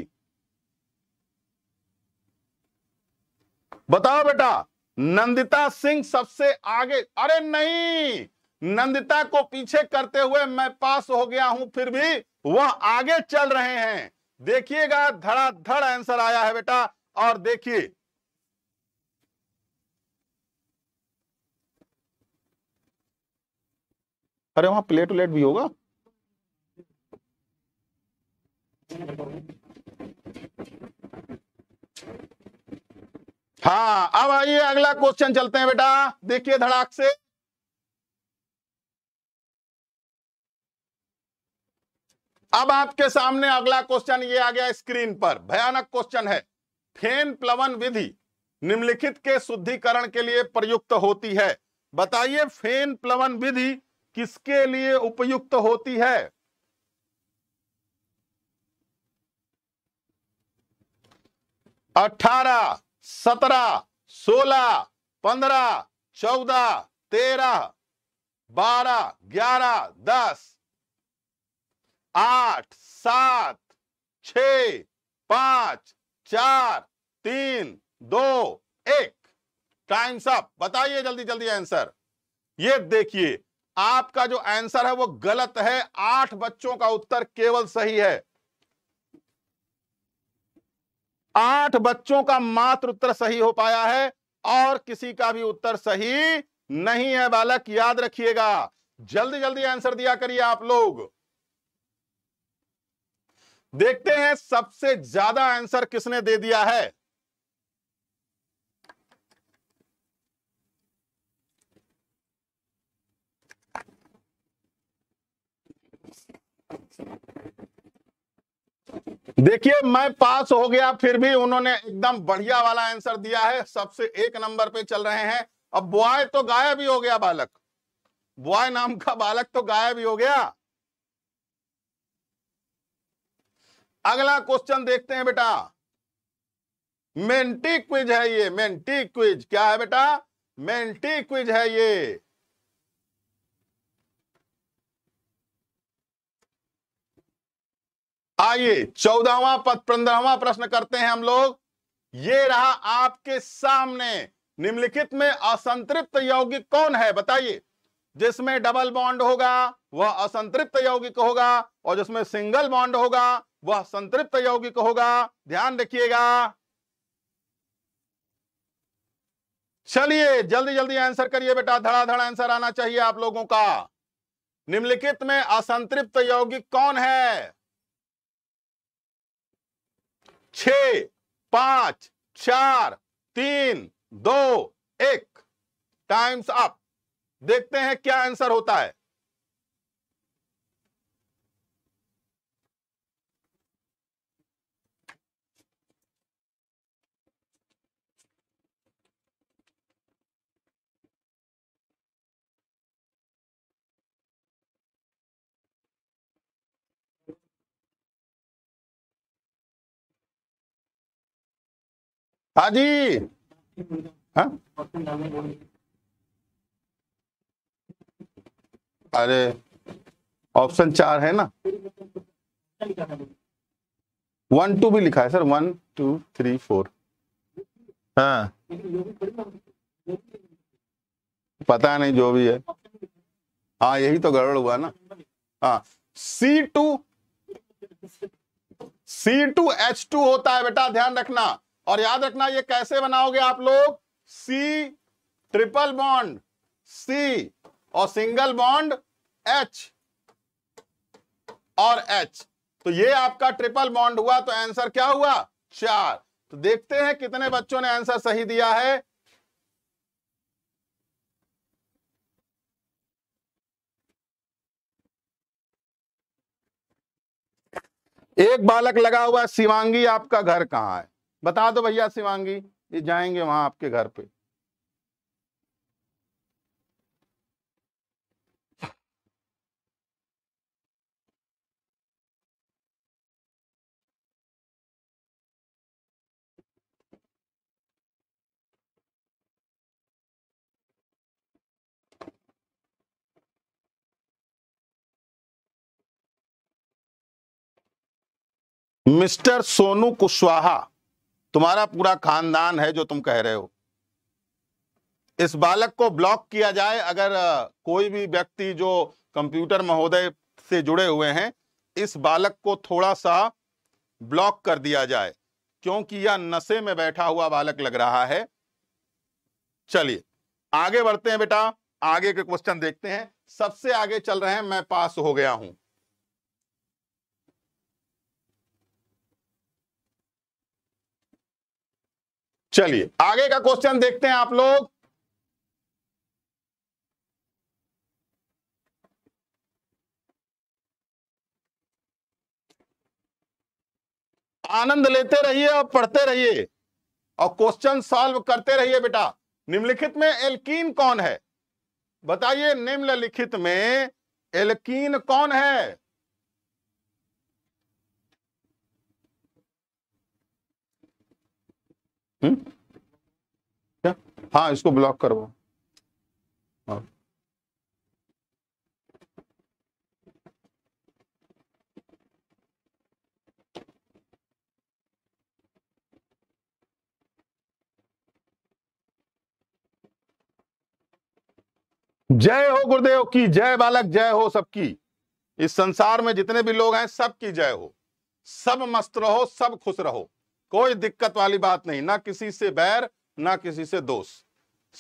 बताओ बेटा, नंदिता सिंह सबसे आगे। अरे नहीं, नंदिता को पीछे करते हुए मैं पास हो गया हूं, फिर भी वह आगे चल रहे हैं। देखिएगा, धड़ाधड़ आंसर आया है बेटा। और देखिए, अरे वहां प्लेट व्लेट भी होगा। हाँ, अब आइए अगला क्वेश्चन चलते हैं बेटा। देखिए धड़ाक से, अब आपके सामने अगला क्वेश्चन ये आ गया स्क्रीन पर। भयानक क्वेश्चन है। फेन प्लवन विधि निम्नलिखित के शुद्धिकरण के लिए प्रयुक्त होती है। बताइए फेन प्लवन विधि किसके लिए उपयुक्त होती है? अठारह, सत्रह, सोलह, पंद्रह, चौदह, तेरह, बारह, ग्यारह, दस, आठ, सात, छः, पांच, चार, तीन, दो, एक। Times up. बताइए जल्दी जल्दी आंसर। ये देखिए, आपका जो आंसर है वो गलत है। आठ बच्चों का उत्तर केवल सही है। आठ बच्चों का मात्र उत्तर सही हो पाया है और किसी का भी उत्तर सही नहीं है बालक, याद रखिएगा। जल्दी जल्दी आंसर दिया करिए आप लोग। देखते हैं सबसे ज्यादा आंसर किसने दे दिया है। देखिए, मैं पास हो गया, फिर भी उन्होंने एकदम बढ़िया वाला आंसर दिया है। सबसे एक नंबर पे चल रहे हैं। अब बॉय तो गायब ही हो गया बालक, बॉय नाम का बालक तो गायब ही हो गया। अगला क्वेश्चन देखते हैं बेटा। मेंटी क्विज है ये। मेंटी क्विज क्या है बेटा? मेंटी क्विज है ये। आइए चौदहवां पद पंद्रहवां प्रश्न करते हैं हम लोग। ये रहा आपके सामने। निम्नलिखित में असंतृप्त यौगिक कौन है? बताइए। जिसमें डबल बॉन्ड होगा वह असंतृप्त यौगिक होगा और जिसमें सिंगल बॉन्ड होगा वह संतृप्त यौगिक होगा। ध्यान रखिएगा। चलिए जल्दी जल्दी आंसर करिए बेटा, धड़ाधड़ आंसर आना चाहिए आप लोगों का। निम्नलिखित में असंतृप्त यौगिक कौन है? छः पाँच चार तीन दो एक। Times up. देखते हैं क्या आंसर होता है। हाँ जी, हाँ? अरे ऑप्शन चार है ना। वन टू भी लिखा है सर, वन टू थ्री फोर। हाँ पता नहीं जो भी है। हाँ यही तो गड़बड़ हुआ ना। हाँ C two C two H two होता है बेटा, ध्यान रखना। और याद रखना ये कैसे बनाओगे आप लोग, सी ट्रिपल बॉन्ड सी और सिंगल बॉन्ड एच और एच। तो ये आपका ट्रिपल बॉन्ड हुआ, तो आंसर क्या हुआ, चार। तो देखते हैं कितने बच्चों ने आंसर सही दिया है। एक बालक लगा हुआ, शिवांगी आपका घर कहाँ है बता दो भैया। शिवांगी ये जाएंगे वहां आपके घर पे। मिस्टर सोनू कुशवाहा, तुम्हारा पूरा खानदान है जो तुम कह रहे हो। इस बालक को ब्लॉक किया जाए। अगर कोई भी व्यक्ति जो कंप्यूटर महोदय से जुड़े हुए हैं, इस बालक को थोड़ा सा ब्लॉक कर दिया जाए, क्योंकि यह नशे में बैठा हुआ बालक लग रहा है। चलिए आगे बढ़ते हैं बेटा, आगे के क्वेश्चन देखते हैं। सबसे आगे चल रहे हैं, मैं पास हो गया हूं। चलिए आगे का क्वेश्चन देखते हैं आप लोग। आनंद लेते रहिए और पढ़ते रहिए और क्वेश्चन सॉल्व करते रहिए बेटा। निम्नलिखित में एल्कीन कौन है बताइए। निम्नलिखित में एल्कीन कौन है? हम्म क्या? हाँ इसको ब्लॉक करवाओ। हाँ जय हो गुरुदेव की जय, बालक जय हो सबकी। इस संसार में जितने भी लोग हैं सबकी जय हो। सब मस्त रहो, सब खुश रहो, कोई दिक्कत वाली बात नहीं, ना किसी से बैर ना किसी से दोष।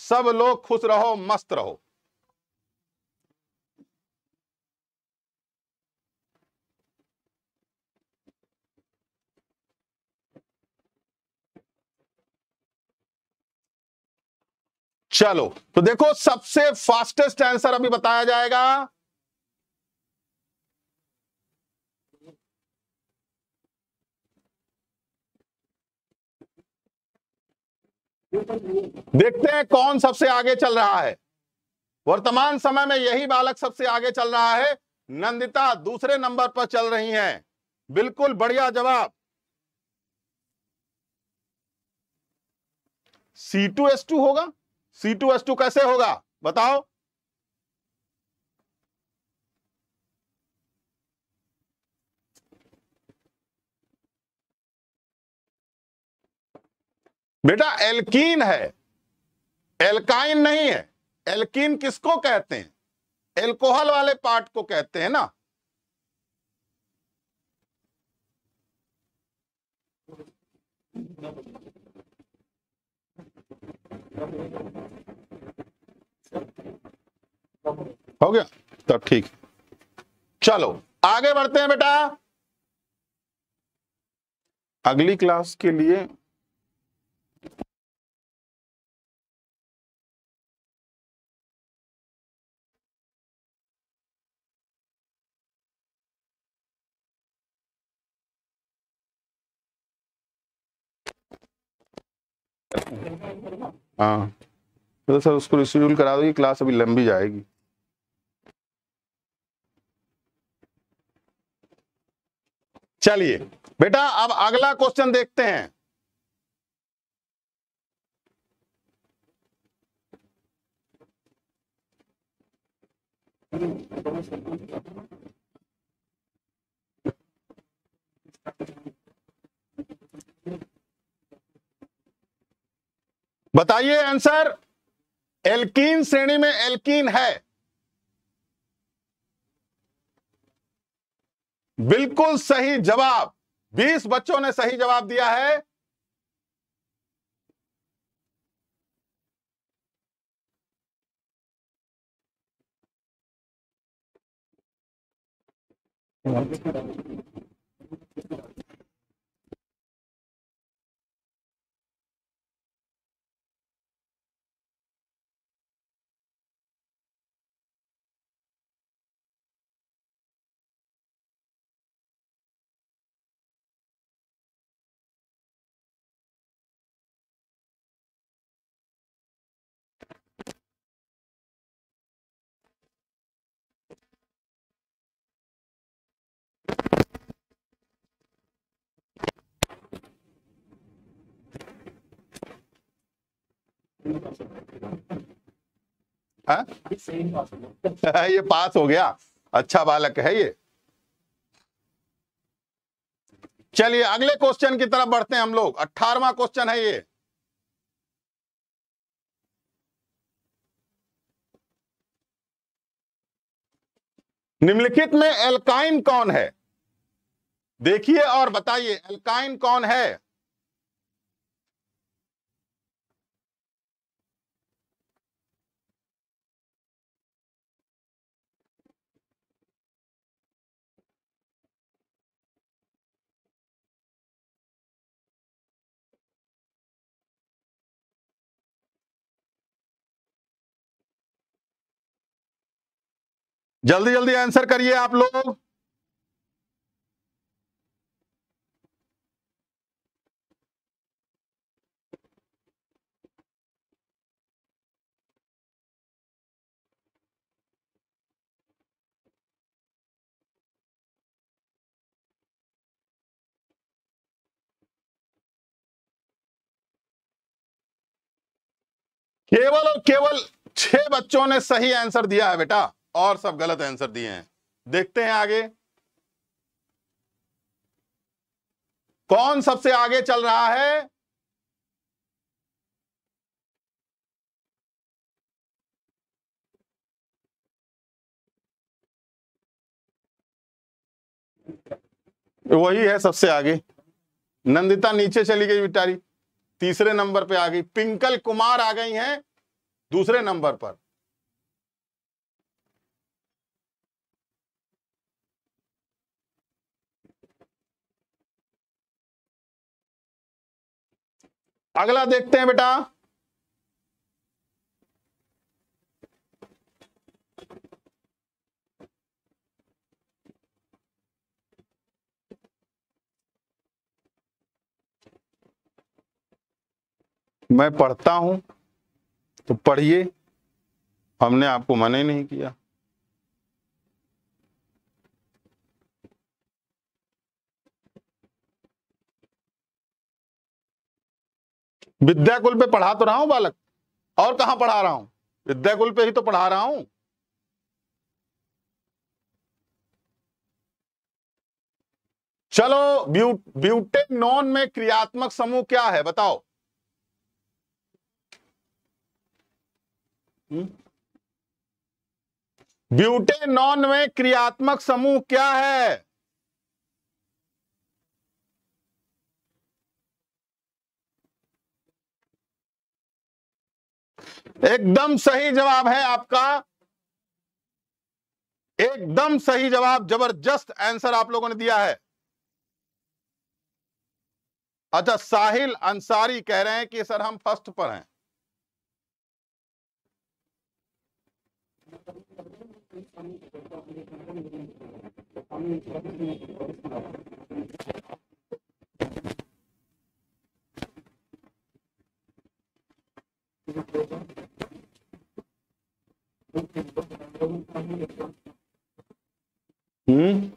सब लोग खुश रहो, मस्त रहो। चलो तो देखो, सबसे फास्टेस्ट आंसर अभी बताया जाएगा। देखते हैं कौन सबसे आगे चल रहा है। वर्तमान समय में यही बालक सबसे आगे चल रहा है। नंदिता दूसरे नंबर पर चल रही हैं। बिल्कुल बढ़िया जवाब। सी टू एच टू होगा। सी टू एच टू कैसे होगा बताओ। बेटा एल्कीन है, एल्काइन नहीं है। एल्कीन किसको कहते हैं? एल्कोहल वाले पार्ट को कहते हैं ना। हो गया तब ठीक। चलो आगे बढ़ते हैं बेटा। अगली क्लास के लिए हाँ तो सर उसको रिशेड्यूल करा दो, ये क्लास अभी लंबी जाएगी। चलिए बेटा अब अगला क्वेश्चन देखते हैं। बताइए आंसर। एल्कीन श्रेणी में एल्कीन है, बिल्कुल सही जवाब। बीस बच्चों ने सही जवाब दिया है। हाँ? ये पास हो गया, अच्छा बालक है ये। चलिए अगले क्वेश्चन की तरफ बढ़ते हैं हम लोग। अठारहवां क्वेश्चन है ये। निम्नलिखित में एल्काइन कौन है? देखिए और बताइए एल्काइन कौन है। जल्दी जल्दी आंसर करिए आप लोग। केवल और केवल छह बच्चों ने सही आंसर दिया है बेटा, और सब गलत आंसर दिए हैं। देखते हैं आगे कौन सबसे आगे चल रहा है। वही है सबसे आगे। नंदिता नीचे चली गई बेचारी, तीसरे नंबर पे आ गई। प्रिंकल कुमार आ गई हैं दूसरे नंबर पर। अगला देखते हैं बेटा। मैं पढ़ता हूं तो पढ़िए, हमने आपको मना ही नहीं किया। विद्याकुल पे पढ़ा तो रहा हूं बालक, और कहां पढ़ा रहा हूं, विद्याकुल पे ही तो पढ़ा रहा हूं। चलो ब्यू, ब्यूटेनॉन में क्रियात्मक समूह क्या है बताओ। ब्यूटेनॉन में क्रियात्मक समूह क्या है? एकदम सही जवाब है आपका, एकदम सही जवाब। जबरदस्त आंसर आप लोगों ने दिया है। अच्छा, साहिल अंसारी कह रहे हैं कि सर हम फर्स्ट पर हैं। हम्म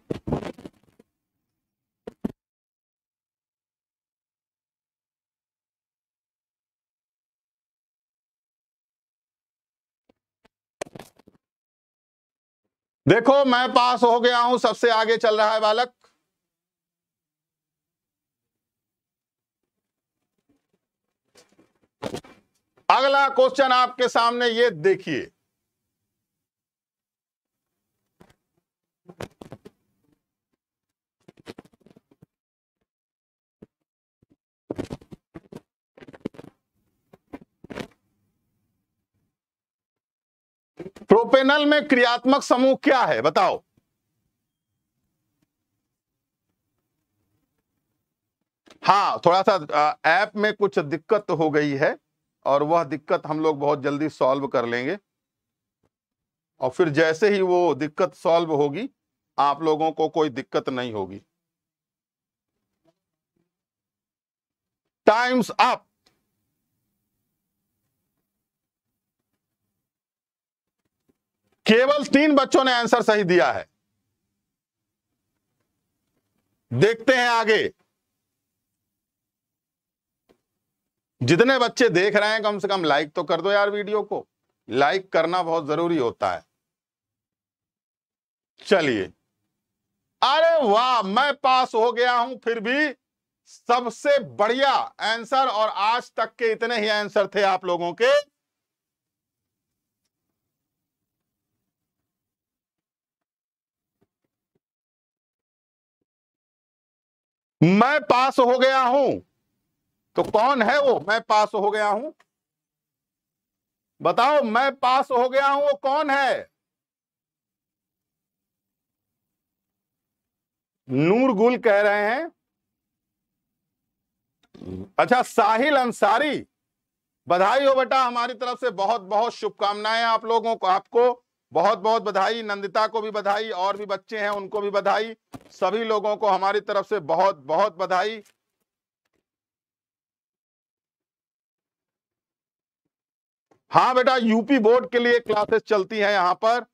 देखो, मैं पास हो गया हूं, सबसे आगे चल रहा है बालक। अगला क्वेश्चन आपके सामने, ये देखिए, प्रोपेनल में क्रियात्मक समूह क्या है बताओ। हाँ, थोड़ा सा ऐप में कुछ दिक्कत हो गई है और वह दिक्कत हम लोग बहुत जल्दी सॉल्व कर लेंगे, और फिर जैसे ही वो दिक्कत सॉल्व होगी आप लोगों को कोई दिक्कत नहीं होगी। Times up. केवल तीन बच्चों ने आंसर सही दिया है। देखते हैं आगे, जितने बच्चे देख रहे हैं कम से कम लाइक तो कर दो यार, वीडियो को लाइक करना बहुत जरूरी होता है। चलिए, अरे वाह, मैं पास हो गया हूं, फिर भी सबसे बढ़िया आंसर, और आज तक के इतने ही आंसर थे आप लोगों के। मैं पास हो गया हूं, तो कौन है वो मैं पास हो गया हूं? बताओ, मैं पास हो गया हूं वो कौन है? नूरगुल कह रहे हैं। अच्छा, साहिल अंसारी, बधाई हो बेटा, हमारी तरफ से बहुत बहुत शुभकामनाएं आप लोगों को, आपको बहुत बहुत बधाई, नंदिता को भी बधाई, और भी बच्चे हैं उनको भी बधाई, सभी लोगों को हमारी तरफ से बहुत बहुत बधाई। हाँ बेटा, यूपी बोर्ड के लिए क्लासेस चलती हैं यहाँ पर।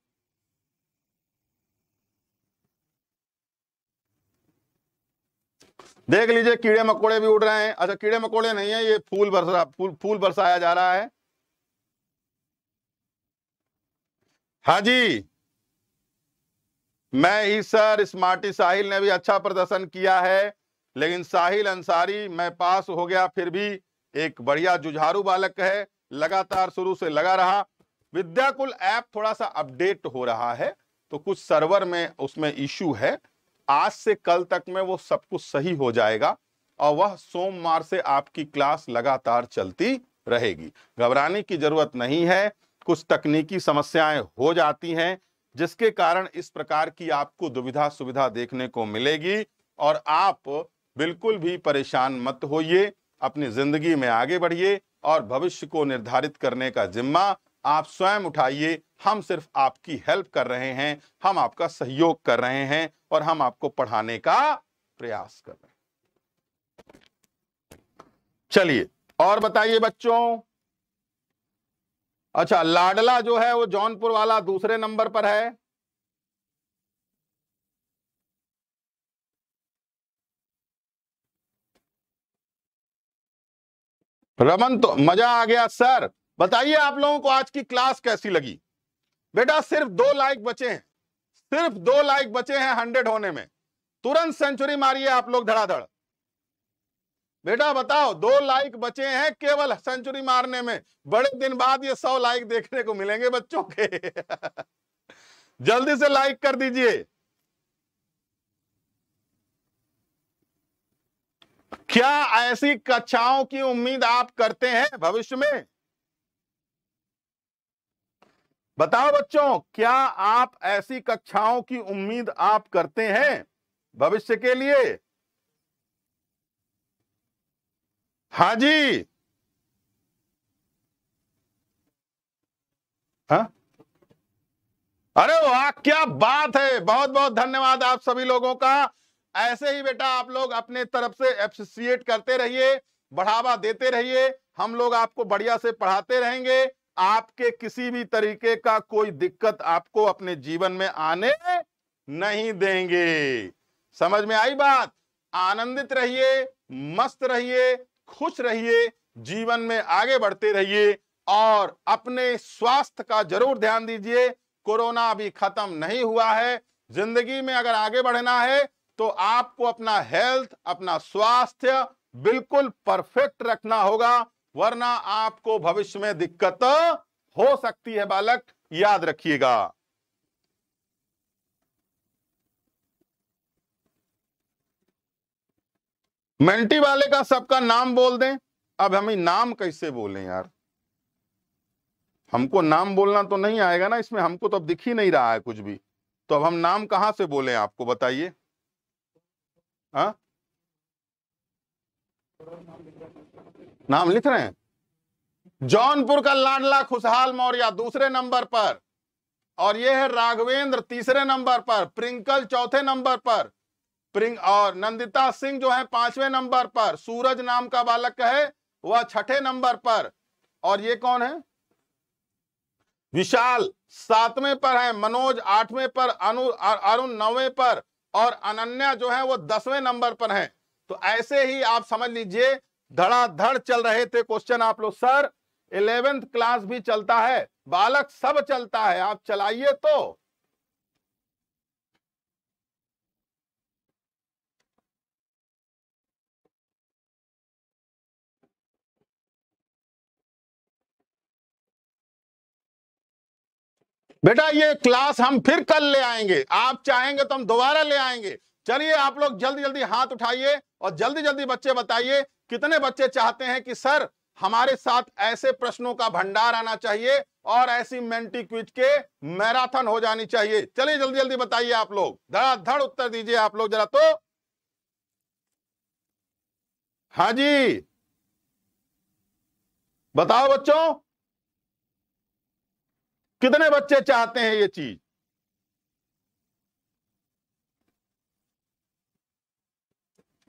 देख लीजिए, कीड़े मकोड़े भी उड़ रहे हैं। अच्छा, कीड़े मकोड़े नहीं है, ये फूल बरसा फूल फूल बरसाया जा रहा है। हाँ जी, मैं ही सर, स्मार्टी साहिल ने भी अच्छा प्रदर्शन किया है, लेकिन साहिल अंसारी मैं पास हो गया, फिर भी एक बढ़िया जुझारू बालक है, लगातार शुरू से लगा रहा। विद्याकुल ऐप थोड़ा सा अपडेट हो रहा है, तो कुछ सर्वर में उसमें इशू है, आज से कल तक में वो सब कुछ सही हो जाएगा, और वह सोमवार से आपकी क्लास लगातार चलती रहेगी। घबराने की जरूरत नहीं है, कुछ तकनीकी समस्याएं हो जाती हैं जिसके कारण इस प्रकार की आपको दुविधा सुविधा देखने को मिलेगी, और आप बिल्कुल भी परेशान मत होइए, अपनी जिंदगी में आगे बढ़िए, और भविष्य को निर्धारित करने का जिम्मा आप स्वयं उठाइए। हम सिर्फ आपकी हेल्प कर रहे हैं, हम आपका सहयोग कर रहे हैं, और हम आपको पढ़ाने का प्रयास कर रहे हैं। चलिए, और बताइए बच्चों। अच्छा, लाडला जो है वो जौनपुर वाला दूसरे नंबर पर है। रमन, तो मजा आ गया सर। बताइए आप लोगों को आज की क्लास कैसी लगी? बेटा सिर्फ दो लाइक बचे हैं, सिर्फ दो लाइक बचे हैं हंड्रेड होने में। तुरंत सेंचुरी मारिए आप लोग धड़ाधड़। बेटा बताओ, दो लाइक बचे हैं केवल सेंचुरी मारने में, बड़े दिन बाद ये सौ लाइक देखने को मिलेंगे बच्चों के। जल्दी से लाइक कर दीजिए। क्या ऐसी कक्षाओं की उम्मीद आप करते हैं भविष्य में? बताओ बच्चों, क्या आप ऐसी कक्षाओं की उम्मीद आप करते हैं भविष्य के लिए? हाँ जी। हाँ, अरे वाह क्या बात है, बहुत बहुत धन्यवाद आप सभी लोगों का। ऐसे ही बेटा आप लोग अपने तरफ से एप्रिशिएट करते रहिए, बढ़ावा देते रहिए, हम लोग आपको बढ़िया से पढ़ाते रहेंगे। आपके किसी भी तरीके का कोई दिक्कत आपको अपने जीवन में आने नहीं देंगे। समझ में आई बात? आनंदित रहिए, मस्त रहिए, खुश रहिए, जीवन में आगे बढ़ते रहिए और अपने स्वास्थ्य का जरूर ध्यान दीजिए। कोरोना अभी खत्म नहीं हुआ है। जिंदगी में अगर आगे बढ़ना है तो आपको अपना हेल्थ, अपना स्वास्थ्य बिल्कुल परफेक्ट रखना होगा, वरना आपको भविष्य में दिक्कत हो सकती है बालक, याद रखिएगा। मेंटी वाले का सबका नाम बोल दें। अब हमें नाम कैसे बोलें यार, हमको नाम बोलना तो नहीं आएगा ना इसमें, हमको तो अब दिख ही नहीं रहा है कुछ भी, तो अब हम नाम कहां से बोलें आपको बताइए? हाँ, नाम लिख रहे हैं। जौनपुर का लाडला खुशाल मौर्य दूसरे नंबर पर, और यह है राघवेंद्र तीसरे नंबर पर, प्रिंकल चौथे नंबर पर, प्रिंक और नंदिता सिंह जो है पांचवें नंबर पर, सूरज नाम का बालक है वह छठे नंबर पर, और ये कौन है? विशाल सातवें पर है, मनोज आठवें पर, अनु अरुण नौवें पर, और अनन्या जो है वो दसवें नंबर पर है। तो ऐसे ही आप समझ लीजिए धड़ाधड़ चल रहे थे क्वेश्चन आप लोग। सर इलेवेंथ क्लास भी चलता है बालक, सब चलता है, आप चलाइए तो। बेटा ये क्लास हम फिर कल ले आएंगे, आप चाहेंगे तो हम दोबारा ले आएंगे। चलिए आप लोग जल्दी जल्दी हाथ उठाइए और जल्दी जल्दी बच्चे बताइए कितने बच्चे चाहते हैं कि सर हमारे साथ ऐसे प्रश्नों का भंडार आना चाहिए और ऐसी मेंटी क्विज के मैराथन हो जानी चाहिए। चलिए जल्दी जल्दी बताइए आप लोग, धड़ाधड़ उत्तर दीजिए आप लोग जरा तो। हाँ जी बताओ बच्चों, कितने बच्चे चाहते हैं ये चीज?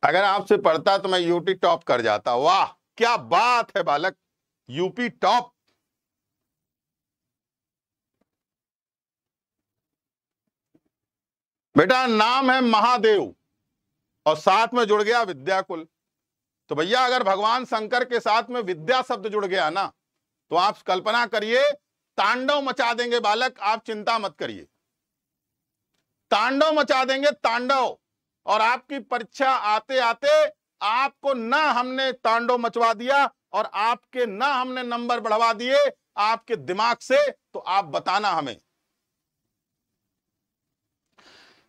अगर आपसे पढ़ता तो मैं यूपी टॉप कर जाता। वाह क्या बात है बालक, यूपी टॉप। बेटा नाम है महादेव और साथ में जुड़ गया विद्याकुल, तो भैया अगर भगवान शंकर के साथ में विद्या शब्द जुड़ गया ना तो आप कल्पना करिए तांडव मचा देंगे बालक, आप चिंता मत करिए, तांडव मचा देंगे तांडव। और आपकी परीक्षा आते आते आपको ना हमने तांडव मचवा दिया और आपके ना हमने नंबर बढ़वा दिए आपके दिमाग से, तो आप बताना हमें।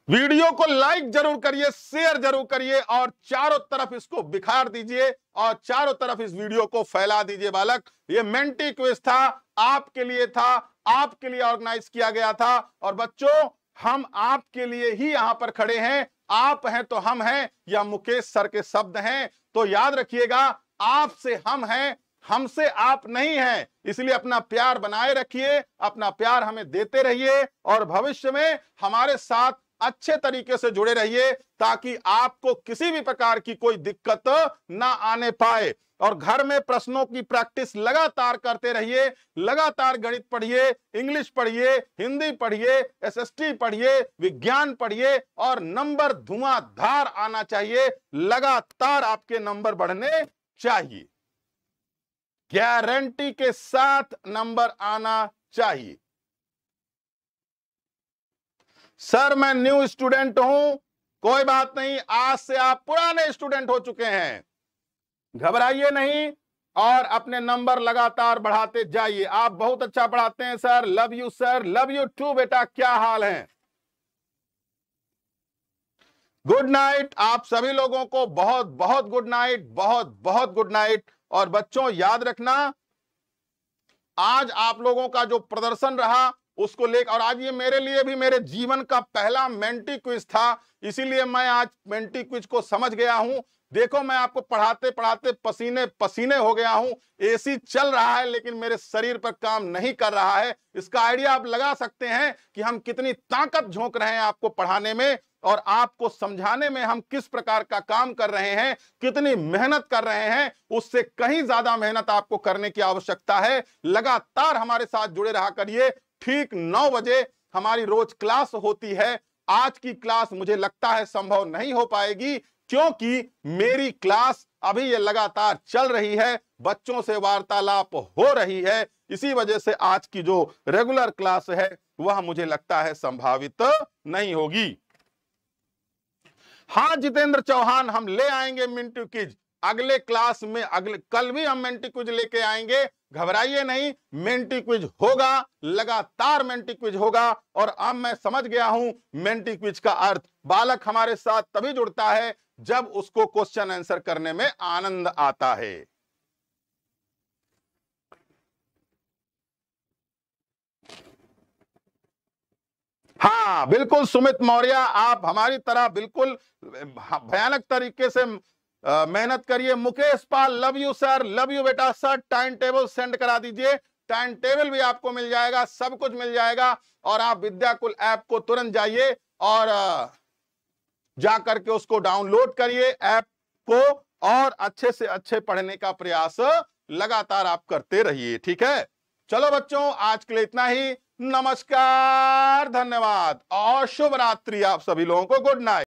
वीडियो को लाइक जरूर करिए, शेयर जरूर करिए और चारों तरफ इसको बिखार दीजिए और चारों तरफ इस वीडियो को फैला दीजिए बालक। ये मेंटी क्विज था, आपके लिए था, आपके लिए ऑर्गेनाइज किया गया था। और बच्चों हम आपके लिए ही यहां पर खड़े हैं, आप हैं तो हम हैं, या मुकेश सर के शब्द हैं, तो याद रखिएगा आपसे हम हैं, हमसे आप नहीं हैं। इसलिए अपना प्यार बनाए रखिए, अपना प्यार हमें देते रहिए और भविष्य में हमारे साथ अच्छे तरीके से जुड़े रहिए ताकि आपको किसी भी प्रकार की कोई दिक्कत ना आने पाए। और घर में प्रश्नों की प्रैक्टिस लगातार करते रहिए, लगातार गणित पढ़िए, इंग्लिश पढ़िए, हिंदी पढ़िए, एसएसटी पढ़िए, विज्ञान पढ़िए और नंबर धुआंधार आना चाहिए, लगातार आपके नंबर बढ़ने चाहिए, गारंटी के साथ नंबर आना चाहिए। सर मैं न्यू स्टूडेंट हूं, कोई बात नहीं, आज से आप पुराने स्टूडेंट हो चुके हैं, घबराइए नहीं और अपने नंबर लगातार बढ़ाते जाइए। आप बहुत अच्छा पढ़ाते हैं sir, love you sir, love you too. बेटा क्या हाल है? गुड नाइट, आप सभी लोगों को बहुत बहुत गुड नाइट, बहुत बहुत गुड नाइट। और बच्चों याद रखना आज आप लोगों का जो प्रदर्शन रहा उसको लेकर, और आज ये मेरे लिए भी मेरे जीवन का पहला मेंटी क्विज था, इसीलिए मैं आज मेंटी क्विज को समझ गया हूँ। देखो मैं आपको पढ़ाते पढ़ाते पसीने पसीने हो गया हूँ, एसी चल रहा है लेकिन मेरे शरीर पर काम नहीं कर रहा है। इसका आइडिया आप लगा सकते हैं कि हम कितनी ताकत झोंक रहे हैं आपको पढ़ाने में और आपको समझाने में हम किस प्रकार का काम कर रहे हैं, कितनी मेहनत कर रहे हैं। उससे कहीं ज्यादा मेहनत आपको करने की आवश्यकता है। लगातार हमारे साथ जुड़े रहा करिए। ठीक नौ बजे हमारी रोज क्लास होती है। आज की क्लास मुझे लगता है संभव नहीं हो पाएगी क्योंकि मेरी क्लास अभी ये लगातार चल रही है, बच्चों से वार्तालाप हो रही है, इसी वजह से आज की जो रेगुलर क्लास है वह मुझे लगता है संभावित नहीं होगी। हाँ जितेंद्र चौहान, हम ले आएंगे मिंटू क्विज अगले क्लास में। अगले कल भी हम मेंटी क्विज लेके आएंगे, घबराइए नहीं। मेंटी क्विज होगा, लगातार मेंटी क्विज होगा। और अब मैं समझ गया हूं मेंटी क्विज का अर्थ। बालक हमारे साथ तभी जुड़ता है जब उसको क्वेश्चन आंसर करने में आनंद आता है। हाँ बिल्कुल सुमित मौर्य, आप हमारी तरह बिल्कुल भयानक तरीके से Uh, मेहनत करिए। Mukesh Pal, love you sir, love you बेटा सर। टाइम टेबल सेंड करा दीजिए, टाइम टेबल भी आपको मिल जाएगा, सब कुछ मिल जाएगा। और आप विद्याकुल ऐप को तुरंत जाइए और जा करके उसको डाउनलोड करिए ऐप को, और अच्छे से अच्छे पढ़ने का प्रयास लगातार आप करते रहिए। ठीक है, चलो बच्चों आज के लिए इतना ही। नमस्कार, धन्यवाद और शुभ रात्रि आप सभी लोगों को। Good night.